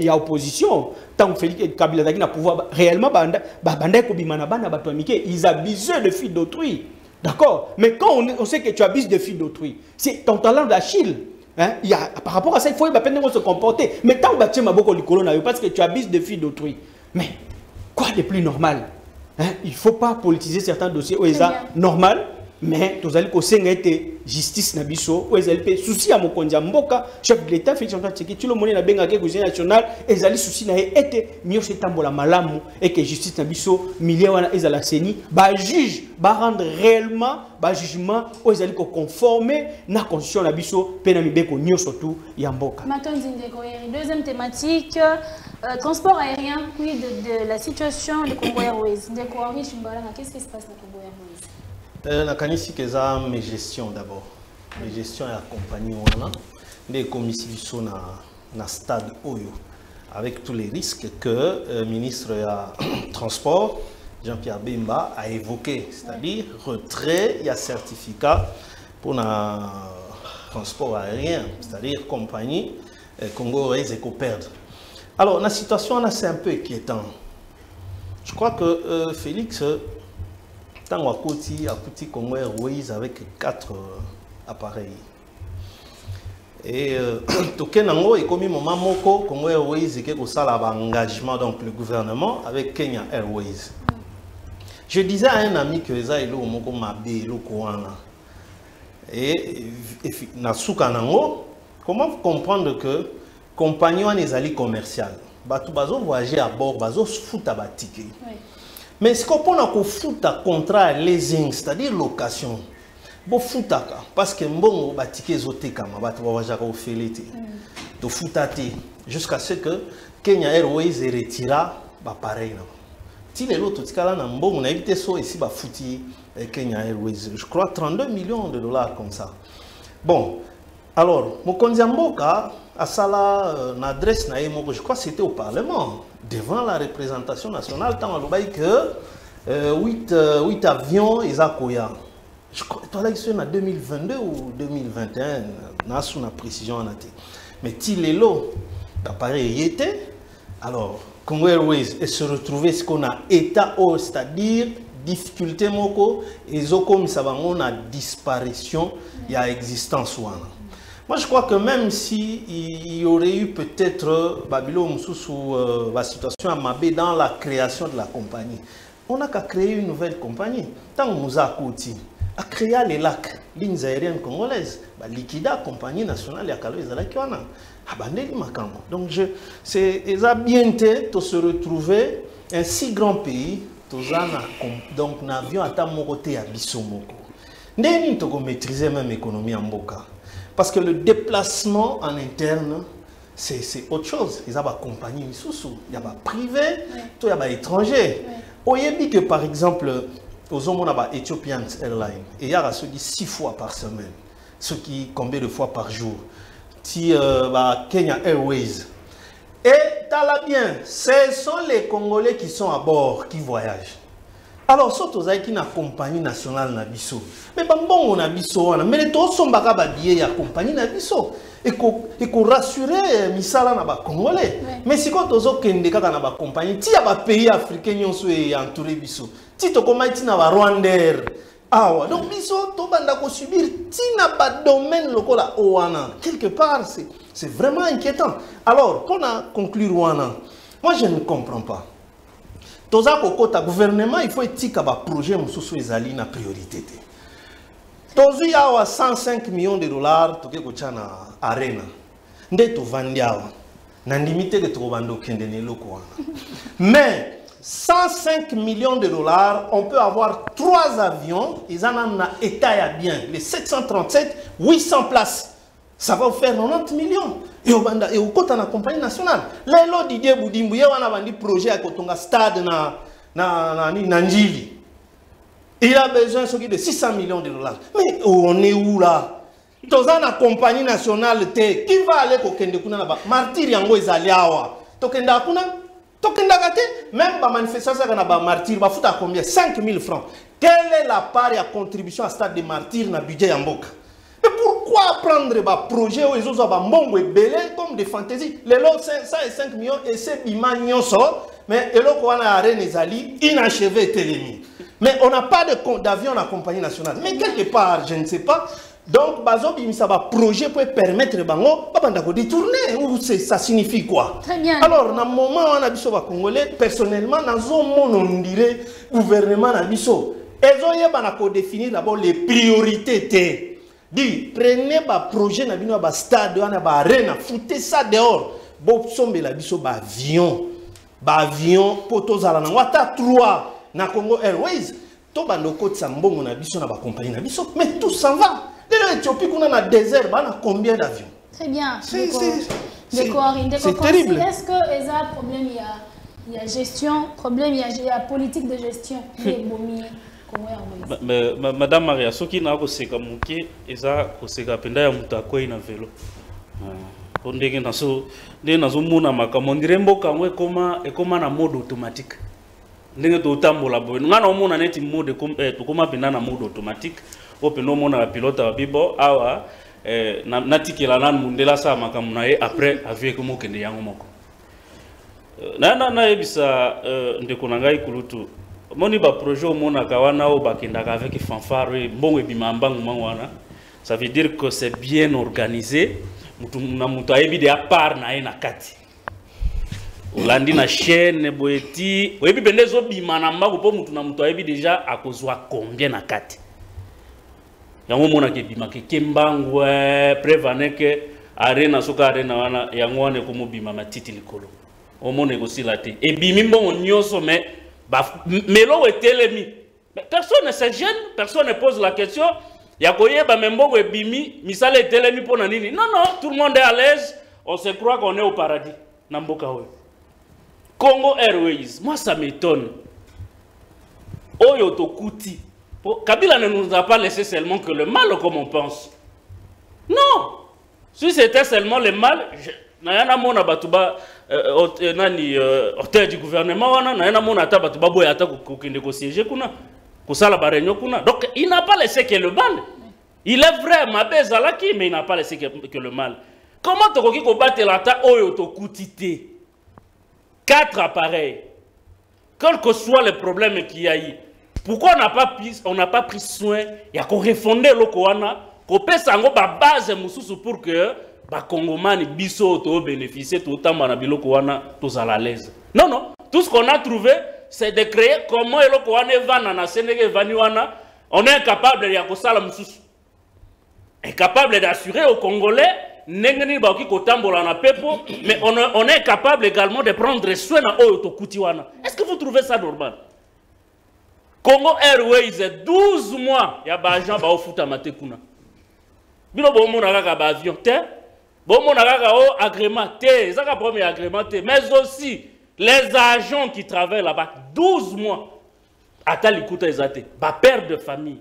il y a opposition tant que Félix Kabila n'a pouvoir réellement banda banda ko bimana bana bato amike ils abusent de fuite d'autrui. D'accord, mais quand on, on sait que tu abuses de filles d'autrui, c'est ton talent d'Achille. Hein? Il y a, par rapport à ça, il faut peine se comporter. Mais tant que tu as beaucoup de colonnes, parce que tu abuses de filles d'autrui. Mais quoi de plus normal hein? Il ne faut pas politiser certains dossiers. Oui, ça, normal. Mais tu as dit que justice nabiso, ou ezalpe souci à mon kondiamboka, chef de l'État, Félix Tshisekedi, tu le monnaie na benga kekuzi national, ezali souci na été mieux se tambola malamu et que justice nabiso miliwana ezala seni, ba juge, ba rendre réellement, ba jugement, ou ezali ko conformer na constitution nabiso penami beko mieux surtout yamboka. Maintenant deuxième thématique, euh, transport aérien, quid de, de la situation de Congo Airways. Ndeko Henri Tshimbalanganda, qu'est-ce qui se passe dans Congo Airways? La canisse que ça mes gestion d'abord mes gestion et accompagner on des commissions sont na stade Oyo avec tous les risques que euh, ministre ya transport Jean-Pierre Bemba a évoqué c'est-à-dire retrait il y a certificat pour na transport aérien c'est-à-dire compagnie euh, Congo Airways qu'on perdre alors la situation là c'est un peu inquiétant je crois que euh, Félix à Congo Airways avec quatre appareils. Et Tokenango est comme moment moko Congo Airways et que ça a engagement donc le gouvernement avec Kenya Airways. Je disais à un ami que ça est le moko mabé le koana. Et Nasukanango, comment comprendre que compagnon des alliés commerciales, bato bazo voyager à bord, bazo fout à batiquer. Mais ce qu'on peut faire, c'est un contrat leasing, c'est-à-dire location. Parce que bon, les tickets sont des tickets, les tickets jusqu'à ce que Kenya Airways retira l'appareil. Si les autres tickets sont évité ça ici, ils Kenya Airways. Je crois trente-deux millions de dollars comme ça. Bon, alors, l'adresse, je crois que c'était au Parlement. Devant la représentation nationale, tant que huit avions, ils accueillent. Je crois que c'est en deux mille vingt-deux ou deux mille vingt et un, nous avons une précision. Mais si les lots d'appareils étaient, alors Congo Airways et se retrouver ce qu'on a état haut, c'est-à-dire difficulté moko et comme ça va on a disparition, il y a existence ouana. Moi je crois que même si il y aurait eu peut-être Babylone sous la situation à Mabé dans la création de la compagnie, on n'a qu'à créer une nouvelle compagnie. Tant nous a coûté à créer les lacs, lignes aériennes congolaises, liquida compagnie nationale et à Kaloizalakiwana. Donc, c'est bien de se retrouver un si grand pays, donc un avion à Tamoroté à Bissomoko. Nous devons maîtriser même l'économie en Boka. Parce que le déplacement en interne, c'est autre chose. Il y a des compagnies, il y a des privés, il y a des étrangers. Au Yébi, que par exemple, aux hommes, on a des Ethiopian Airlines. Et il y a ceux qui six fois par semaine, ceux qui combien de fois par jour. Ti euh, bah, Kenya Airways. Et t'as là bien, ce sont les Congolais qui sont à bord, qui voyagent. Alors, surtout, vous avez une compagnie nationale Nabiso. Mais bon, on a Nabiso, mais les tous sont billets à compagnie Nabiso. Et qu'on rassurer Misala n'a pas Congolais. Mais si quand vous avez une compagnie, il y a des pays africains qui sont entourés Biso. Si vous avez une Rwandais, ah, donc, biso, tout banda ko subir, ti na ba domaine lokola oana. Quelque part, c'est vraiment inquiétant. Alors, qu'on a conclu Rwanda, moi je ne comprends pas. Toza koko ta gouvernement, il faut etika ba projet mususu ezali na priorité. Tozu yawa cent cinq millions de dollars, toke ko chana arena. Nde to vandiawa. Na limite de to bando kende ne lokoana. Mais cent cinq millions de dollars, on peut avoir trois avions, ils en ont un état à bien, les sept cent trente-sept, huit cents places, ça va vous faire quatre-vingt-dix millions. Et au banda, et au côté de la compagnie nationale, là, l'autre Didier Boudimbouye, on a vendu projet à Kotonga Stade, na na Nanjili. Il a besoin de six cents millions de dollars. Mais on est où là? Dans la compagnie nationale, qui va aller au Kendekuna là-bas? Martyr Yango Ezaliawa. Tokendakuna? Même par manifestation, il y a martyr, il faut combien cinq mille francs. Quelle est la part de la contribution à ce stade de martyr dans le budget de Yamboka? Et pourquoi prendre des projets où ils ont des belles comme des fantaisies? Les lots cinq millions et c'est bimagnon ça, mais les alliés inachevés télémis. Mais on n'a pas d'avion en compagnie nationale. Mais quelque part, je ne sais pas. Donc, il y a un projet pour permettre les Bango de détourner. Ça signifie quoi? Très bien. Alors, dans le moment où on a dit Congolais, personnellement, dans le monde, on dirait le gouvernement a dit ça. Ils ont défini d'abord les priorités. Dit, prenez le projet, le stade, l'arène, foutez ça dehors. Bob Sombe, il a dit avion. Avion, potozala, il y a trois dans Congo Airways. Tout le monde a dit ça, mais tout s'en va. Dans l'Éthiopie, on a un désert, on a combien d'avions? Très bien. C'est terrible. Est-ce qu'il y a un problème? Il y a gestion, problème, il y a politique de gestion. Madame Maria, ce qui n'a pas été fait, c'est qu'il y a un vélo. On dirait que c'est comme un mode automatique. On dirait que c'est un mode automatique. Openo mona la pilote à bibo awa natiki la nan mundela sa makamunae après avec mo kende yango moko na na na ebisa ndeko nangai kulutu moni ba projet mona kawana o bakenda avec fanfare mbongwe bimambangu mangwana. Ça veut dire que c'est bien organisé, mutu na mutu ayebi de apart na na kati olandi na chaîne boeti oyebi bendezo bimanamba ko mutu na mutu ayebi déjà akozwa combien na kati. Il y a un moment qui bima qui kembangwe prévane que arena soka arena wana yango ane komo bima matiti likolo omo négocie la té et bimi mbongo nyoso mais melo etelemi personne ne se gêne, personne ne pose la question ya koyeba mbongo e bimi misale etelemi pona nini? Non non, tout le monde est à l'aise, on se croit qu'on est au paradis na mboka oyo Congo Airways. Moi ça m'étonne oyo tokuti. Kabila ne nous a pas laissé seulement que le mal comme on pense. Non. Si c'était seulement le mal, nayana mona batuba nani hôtel du gouvernement wana nayana mona ata batuba boyata ko kende ko siéger kuna ko sala ba réunion kuna. Donc il n'a pas laissé que le mal. Il est vrai mabezalaki mais il n'a pas laissé que le mal. Comment tokoki ko batela ta oyo tokutité? quatre appareils, quel que soit le problème qu'il y a eu, pourquoi on n'a pas pris, on n'a pas pris soin, il y a qu'on refondé le Koana, qu'on pèse en gros la base pour que les Congomani bénéficient tout le temps de le Koana, tous à la l'aise. Non, non, tout ce qu'on a trouvé, c'est de créer comment le Koana va, on est incapable de faire ça, incapable d'assurer aux Congolais. Mais on est capable également de prendre soin de. Est-ce que vous trouvez ça normal? Congo Airways, douze mois, il y a des agents qui ont fait un avion. Ils ont fait un agrément. Ils ont fait un agrément. Mais aussi, les agents qui travaillent là-bas, douze mois, ils père de famille.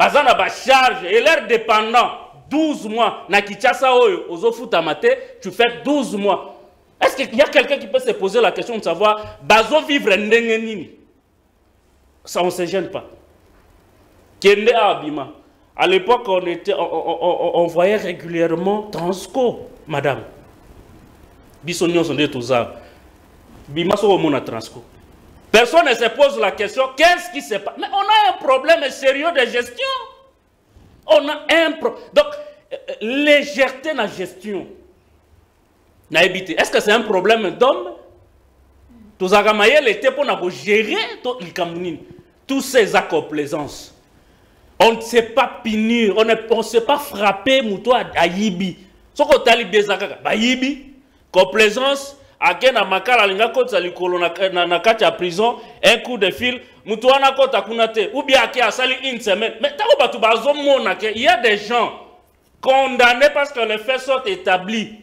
Ils ont charge et l'air dépendant. douze mois, tu fais douze mois. Est-ce qu'il y a quelqu'un qui peut se poser la question de savoir, bazo vivre ndengenini? Ça, on ne se gêne pas. Kende Abima. À l'époque, on, on, on, on voyait régulièrement Transco, madame. Bissonnion sont des tous arbres. Bima sont au monde à Transco. Personne ne se pose la question, qu'est-ce qui se passe? Mais on a un problème sérieux de gestion. On a un problème. Donc, légèreté dans la gestion. Est-ce que c'est un problème d'homme? Tous ces accomplaisances. On ne sait pas punir, on ne sait pas frapper à Yibi. Ce qu'on a dit, c'est Yibi, complaisance, à qui on a mis en prison, un coup de fil. Il y a des gens condamnés parce que les faits sont établis,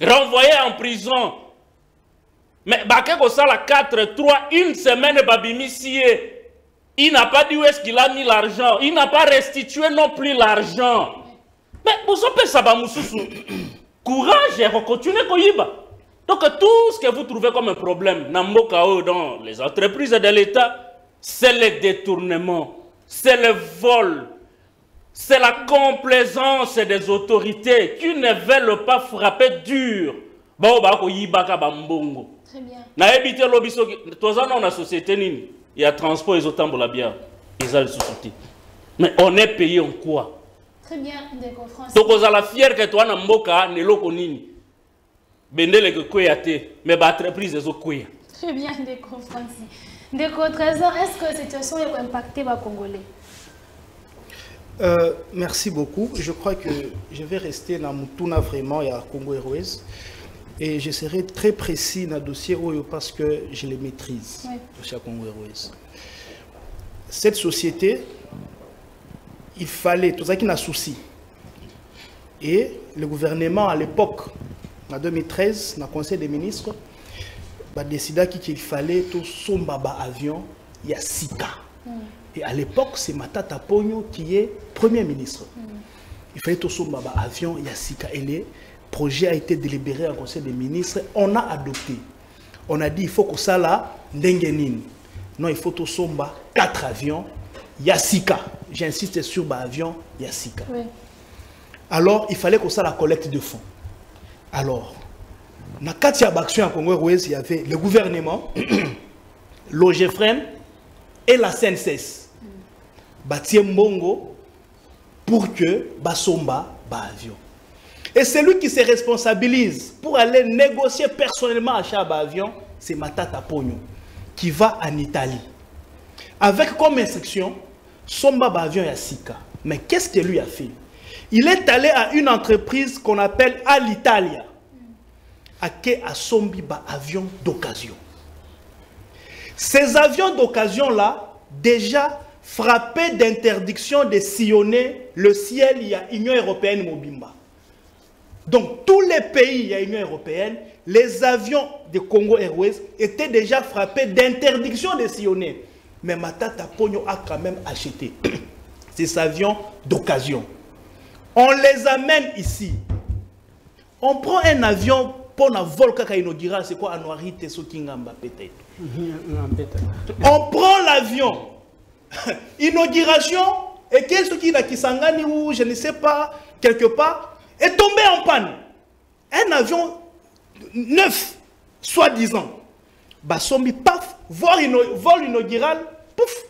renvoyés en prison. Mais quatre, trois, une semaine, il n'a pas dit où est-ce qu'il a mis l'argent. Il n'a pas restitué non plus l'argent. Mais vous avez ça, courage et continuez koyiba. Donc tout ce que vous trouvez comme un problème dans les entreprises de l'État, c'est le détournement, c'est le vol, c'est la complaisance des autorités qui ne veulent pas frapper dur. Très bien. Dans la société, il y a transport, ils ont tambour la bière, ils ont le sous-souti. Mais on est payé en quoi? Très bien, des conférences. Donc on a la fière que toi, Namboka, Nelokonini. Bendele que koyate, mais l'entreprise est au koya. Très bien, Ndeko Francis. Ndeko Trésor, est-ce que cette situation est impactée par les Congolais? euh, Merci beaucoup. Je crois que je vais rester dans Moutouna vraiment et à Congo Airways. Et je serai très précis dans le dossier parce que je le maîtrise. Oui. Dossier à Congo Airways. Cette société, il fallait, tout ça qui n'a souci. Et le gouvernement à l'époque, en deux mille treize, dans le Conseil des ministres, bah, décida qu'il fallait tout son baba avion, il y a Sika. Mm. Et à l'époque, c'est Matata Ponyo qui est Premier ministre. Mm. Il fallait tout son baba avion, il y a Sika. Et le projet a été délibéré en Conseil des ministres. On a adopté. On a dit il faut que ça là, Ndengenin. Non, il faut tout son baba, quatre avions, il y a Sika. J'insiste sur baba avion, il y a Sika. Oui. Alors, il fallait que ça la collecte de fonds. Alors, dans quatre actions à Congo Airways, il y avait le gouvernement, l'O G F R E N et la C N S S. Bâtir Mbongo pour que Basomba bat avion. Et celui qui se responsabilise pour aller négocier personnellement achat à avion, c'est Matata Ponyo, qui va en Italie. Avec comme instruction, Somba bat avion à Sika. Mais qu'est-ce que lui a fait? Il est allé à une entreprise qu'on appelle Alitalia, à qui a sombi ba avion d'occasion. Ces avions d'occasion-là, déjà frappés d'interdiction de sillonner le ciel, il y a l'Union européenne Mobimba. Donc tous les pays, il y a l'Union européenne, les avions de Congo Airways étaient déjà frappés d'interdiction de sillonner. Mais Matata Ponyo a quand même acheté ces avions d'occasion. On les amène ici. On prend un avion pour un vol qui inauguré, c'est quoi Anouarite Sokingamba peut-être. On prend l'avion. Inauguration, et qu'est-ce qui n'a Kisangani ou je ne sais pas, quelque part, est tombé en panne. Un avion neuf soi-disant, basombi, paf, vol, ino, vol inaugural, pouf,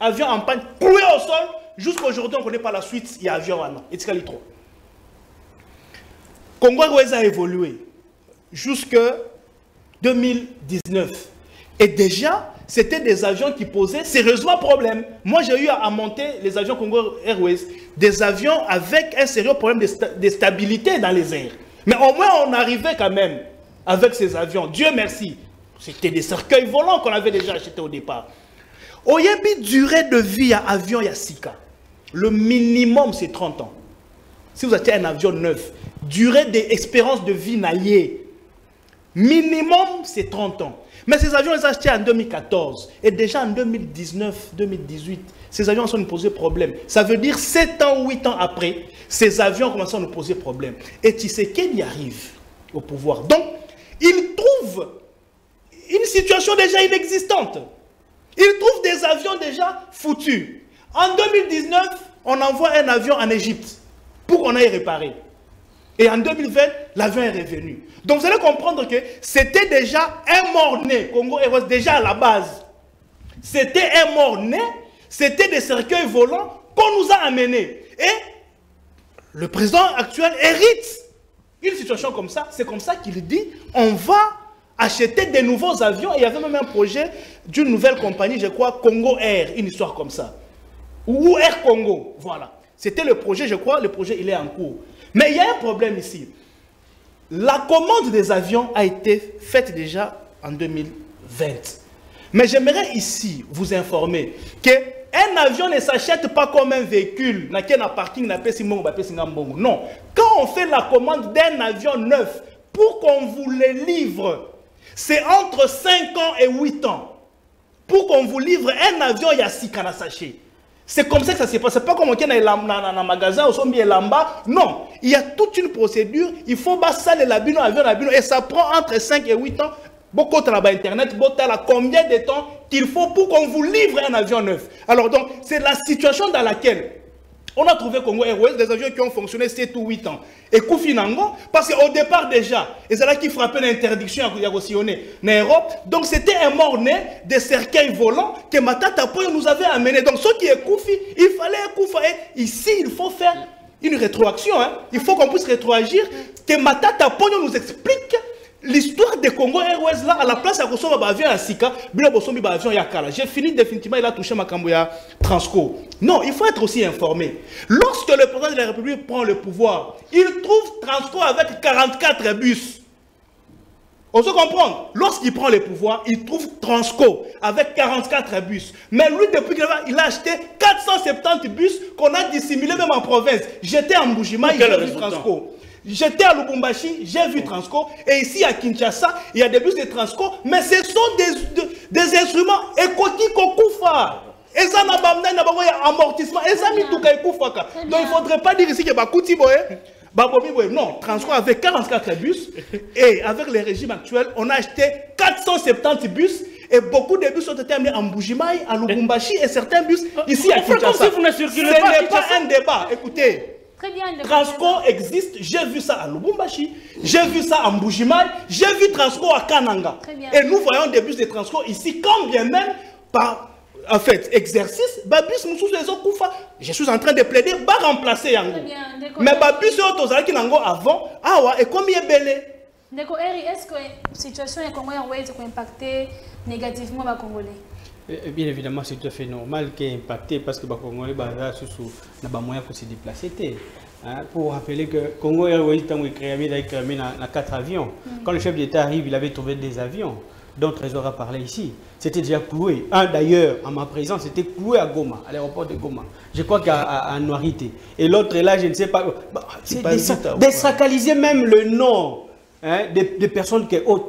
avion en panne, cloué au sol, jusqu'aujourd'hui, on ne connaît pas la suite, il y a avion en an, et c'est trop. Congo Airways a évolué jusqu'en deux mille dix-neuf. Et déjà, c'était des avions qui posaient sérieusement problème. Moi, j'ai eu à monter les avions Congo Airways, des avions avec un sérieux problème de, sta de stabilité dans les airs. Mais au moins, on arrivait quand même avec ces avions. Dieu merci. C'était des cercueils volants qu'on avait déjà achetés au départ. Au Yébi, durée de vie à avion Yassika, le minimum, c'est trente ans. Si vous achetez un avion neuf, durée d'espérance de vie naillée, minimum, c'est trente ans. Mais ces avions, ils les achetaient en deux mille quatorze. Et déjà en deux mille dix-neuf, deux mille dix-huit, ces avions ont nous posé problème. Ça veut dire sept ans, huit ans après, ces avions commencent à nous poser problème. Et Tshisekedi arrive au pouvoir. Donc, il trouve une situation déjà inexistante. Il trouve des avions déjà foutus. En deux mille dix-neuf, on envoie un avion en Égypte pour qu'on aille réparer. Et en deux mille vingt, l'avion est revenu. Donc vous allez comprendre que c'était déjà un mort-né. Congo Airways, déjà à la base. C'était un mort-né. C'était des cercueils volants qu'on nous a amenés. Et le président actuel hérite une situation comme ça. C'est comme ça qu'il dit, on va acheter des nouveaux avions. Et il y avait même un projet d'une nouvelle compagnie, je crois, Congo Air, une histoire comme ça. Ou Air Congo, voilà. C'était le projet, je crois, le projet, il est en cours. Mais il y a un problème ici. La commande des avions a été faite déjà en deux mille vingt. Mais j'aimerais ici vous informer qu'un avion ne s'achète pas comme un véhicule. Non. Quand on fait la commande d'un avion neuf, pour qu'on vous le livre, c'est entre cinq ans et huit ans. Pour qu'on vous livre un avion, il y a six canasachets. C'est comme ça que ça se passe. C'est pas comme on est dans un magasin, on est dans un magasin. Non, il y a toute une procédure. Il faut basculer l'avion, l'avion, et ça prend entre cinq et huit ans. Beaucoup de travail internet, combien de temps qu'il faut pour qu'on vous livre un avion neuf. Alors donc, c'est la situation dans laquelle on a trouvé Congo Airways, des avions qui ont fonctionné sept ou huit ans. Et Koufinango, parce qu'au départ déjà, et c'est là qui frappait l'interdiction à Kouyagossionné, en Europe. Donc c'était un mort-né des cercueils volants que Matata Ponyo nous avait amené. Donc ceux qui écouffent, il fallait écouffer. Ici, il faut faire une rétroaction. Hein. Il faut qu'on puisse rétroagir. Que Matata Ponyo nous explique l'histoire des Congo Airways là, à la place à Kosovo, avion à Sika, Bila Bosombi, avion Yakala. J'ai fini définitivement, il a touché Makambouya Transco. Non, il faut être aussi informé. Lorsque le président de la République prend le pouvoir, il trouve Transco avec quarante-quatre bus. On se comprend. Lorsqu'il prend le pouvoir, il trouve Transco avec quarante-quatre bus. Mais lui, depuis qu'il a, il a acheté quatre cent soixante-dix bus qu'on a dissimulés même en province. J'étais en Mbuji-Mayi, j'ai vu Transco. J'étais à Lubumbashi, j'ai vu Transco, et ici à Kinshasa, il y a des bus de Transco, mais ce sont des, de, des instruments ekoti kokufa. Et ça n'a pas amortissement, et ça n'a pas kokufa. Donc il ne faudrait pas dire ici que Bakouti boye, Babomi boye. Non, Transco avec quarante-quatre bus, et avec le régime actuel, on a acheté quatre cent soixante-dix bus. Et beaucoup de bus ont été amenés en Mbuji-Mayi, à Lubumbashi, et certains bus ici à Kinshasa. Ce n'est pas un débat, écoutez. Très bien, Transco existe, j'ai vu ça à Lubumbashi, j'ai vu ça à Mbuji-Mayi, j'ai vu Transco à Kananga. Et nous voyons des bus de Transco ici, quand bien même, par en fait, exercice, Babus Moussous les Okoufa. Je suis en train de plaider, va remplacer Yango. Mais Babus et Otozaki Nango avant, ah ouais, et comme il est belé. Ndeko Eri, est-ce que la situation des Congolais a impacté négativement les Congolais? Bien évidemment, c'est tout à fait normal qu'il y ait impacté parce que les Congolais n'ont pas moyen de se déplacer. Hein, pour rappeler que le Congo Airways a créé quatre avions. Mm. Quand le chef d'État arrive, il avait trouvé des avions dont Trésor a parlé ici. C'était déjà cloué. Un d'ailleurs, en ma présence, c'était cloué à Goma, à l'aéroport de Goma. Je crois qu'à Anouarite. Et l'autre là, je ne sais pas. Bah, c'est désacraliser même le nom. Hein, des, des personnes qui ont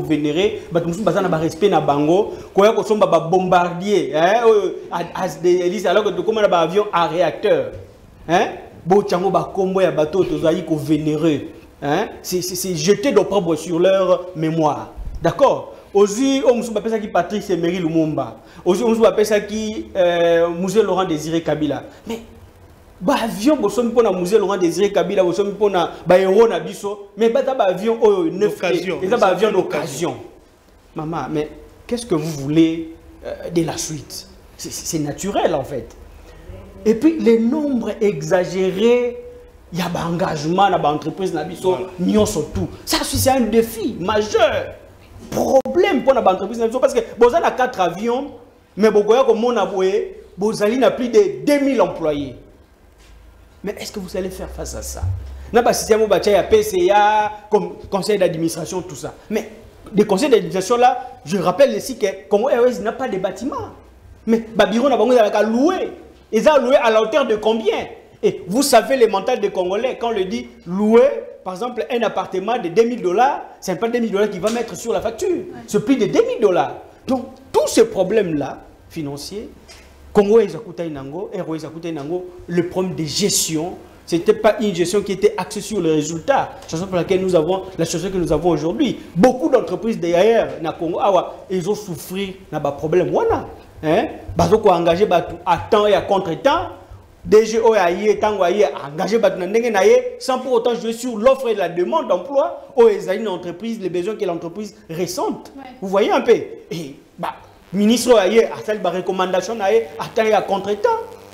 vénéré, respect na bango, bombardier, alors que comme un avion à réacteur, hein, bateau vénéré, c'est jeter d'opprobre sur leur mémoire, d'accord. Aujourd'hui, on nous appelle ça qui Patrice Emery Lumumba. Aujourd'hui, on nous appelle ça qui Monsieur Laurent Désiré Kabila. Mais avion bosomi pona musée Laurent Désiré Kabila bosomi pona ba héros na biso mais ba ta ba avion oh neuf et ça ba avion d'occasion. Maman, mais qu'est-ce que vous voulez euh, de la suite? C'est naturel en fait. Et puis les nombres exagérés, il y a un engagement dans l'entreprise, nous sommes tout. Ça, c'est un défi majeur. Problème pour l'entreprise, parce que vous avez quatre avions, mais vous avez plus de deux mille employés. Mais est-ce que vous allez faire face à ça? Vous avez un P C A, conseil d'administration, tout ça. Mais les conseils d'administration, là, je rappelle ici que Congo Airways n'a pas de bâtiment. Mais le bureau n'a pas loué. Ils ont loué à la hauteur de combien? Et vous savez le mental des Congolais, quand on le dit louer, par exemple, un appartement de deux mille dollars, ce n'est pas deux mille dollars qu'il va mettre sur la facture, ouais. Ce prix de deux mille dollars. Donc, tous ces problèmes-là, financiers, Congo et Zakutainango, Airways Zakutainango, le problème de gestion, ce n'était pas une gestion qui était axée sur le résultat, chose pour laquelle nous avons, la chose que nous avons aujourd'hui. Beaucoup d'entreprises d'ailleurs, na Congo, ils ont souffert d'un problème. Voilà. Hein? Ils ont engagé à temps et à contre-temps. D G O a engagé sans pour autant jouer sur l'offre et la demande d'emploi aux une entreprise, les besoins que l'entreprise ressente. Ouais. Vous voyez un peu. Et bah, ministre a fait recommandation à temps et à contre-temps.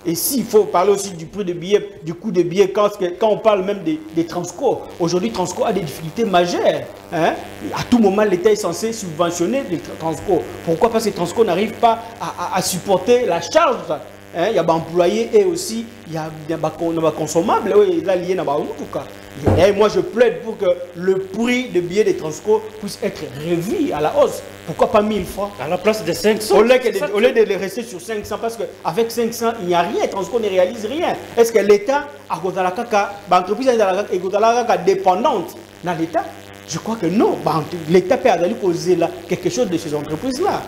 Et s'il faut parler aussi du prix de billets, du coût de billets, quand, quand on parle même des, des Transco. Aujourd'hui, Transco a des difficultés majeures. Hein? À tout moment, l'État est censé subventionner les Transco. Pourquoi? Parce que Transco n'arrive pas à, à, à supporter la charge. Il y a des employés et aussi il y a des consommables. Et moi, je plaide pour que le prix des billets de Transco puisse être revu à la hausse. Pourquoi pas mille francs? À la place de cinq cents. Au lieu de, au lieu de les rester sur cinq cents, parce qu'avec cinq cents, il n'y a rien. Transco ne réalise rien. Est-ce que l'État, l'entreprise est dépendante dans l'État? Je crois que non. L'État peut aller causer quelque chose de ces entreprises-là.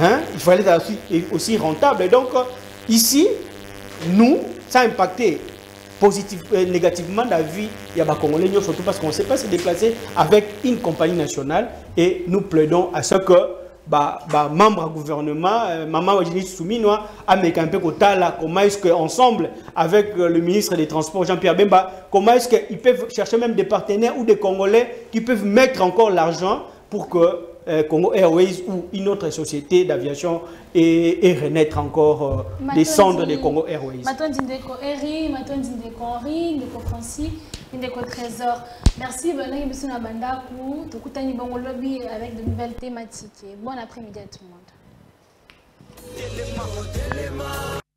Hein? Il faut aller aussi rentable. Donc, ici, nous, ça a impacté positivement et négativement la vie des Congolais, surtout parce qu'on ne sait pas se déplacer avec une compagnie nationale. Et nous plaidons à ce que bah, bah, membres du gouvernement, euh, Maman Wajini Souminoa, Américain Pekotala, comment est-ce qu'ensemble, avec euh, le ministre des Transports, Jean-Pierre Bemba, comment est-ce qu'ils peuvent chercher même des partenaires ou des Congolais qui peuvent mettre encore l'argent pour que Euh, Congo Airways ou une autre société d'aviation et, et renaître encore euh, des cendres de Congo Airways. Matondi Ndeko Eri, Matondi Ndeko Henri, Ndeko Francis, Ndeko Trésor. Merci, Banaï Bissuna Bandaku, Tokutani Bongo Lobby avec de nouvelles thématiques. Bon après-midi à tout le monde.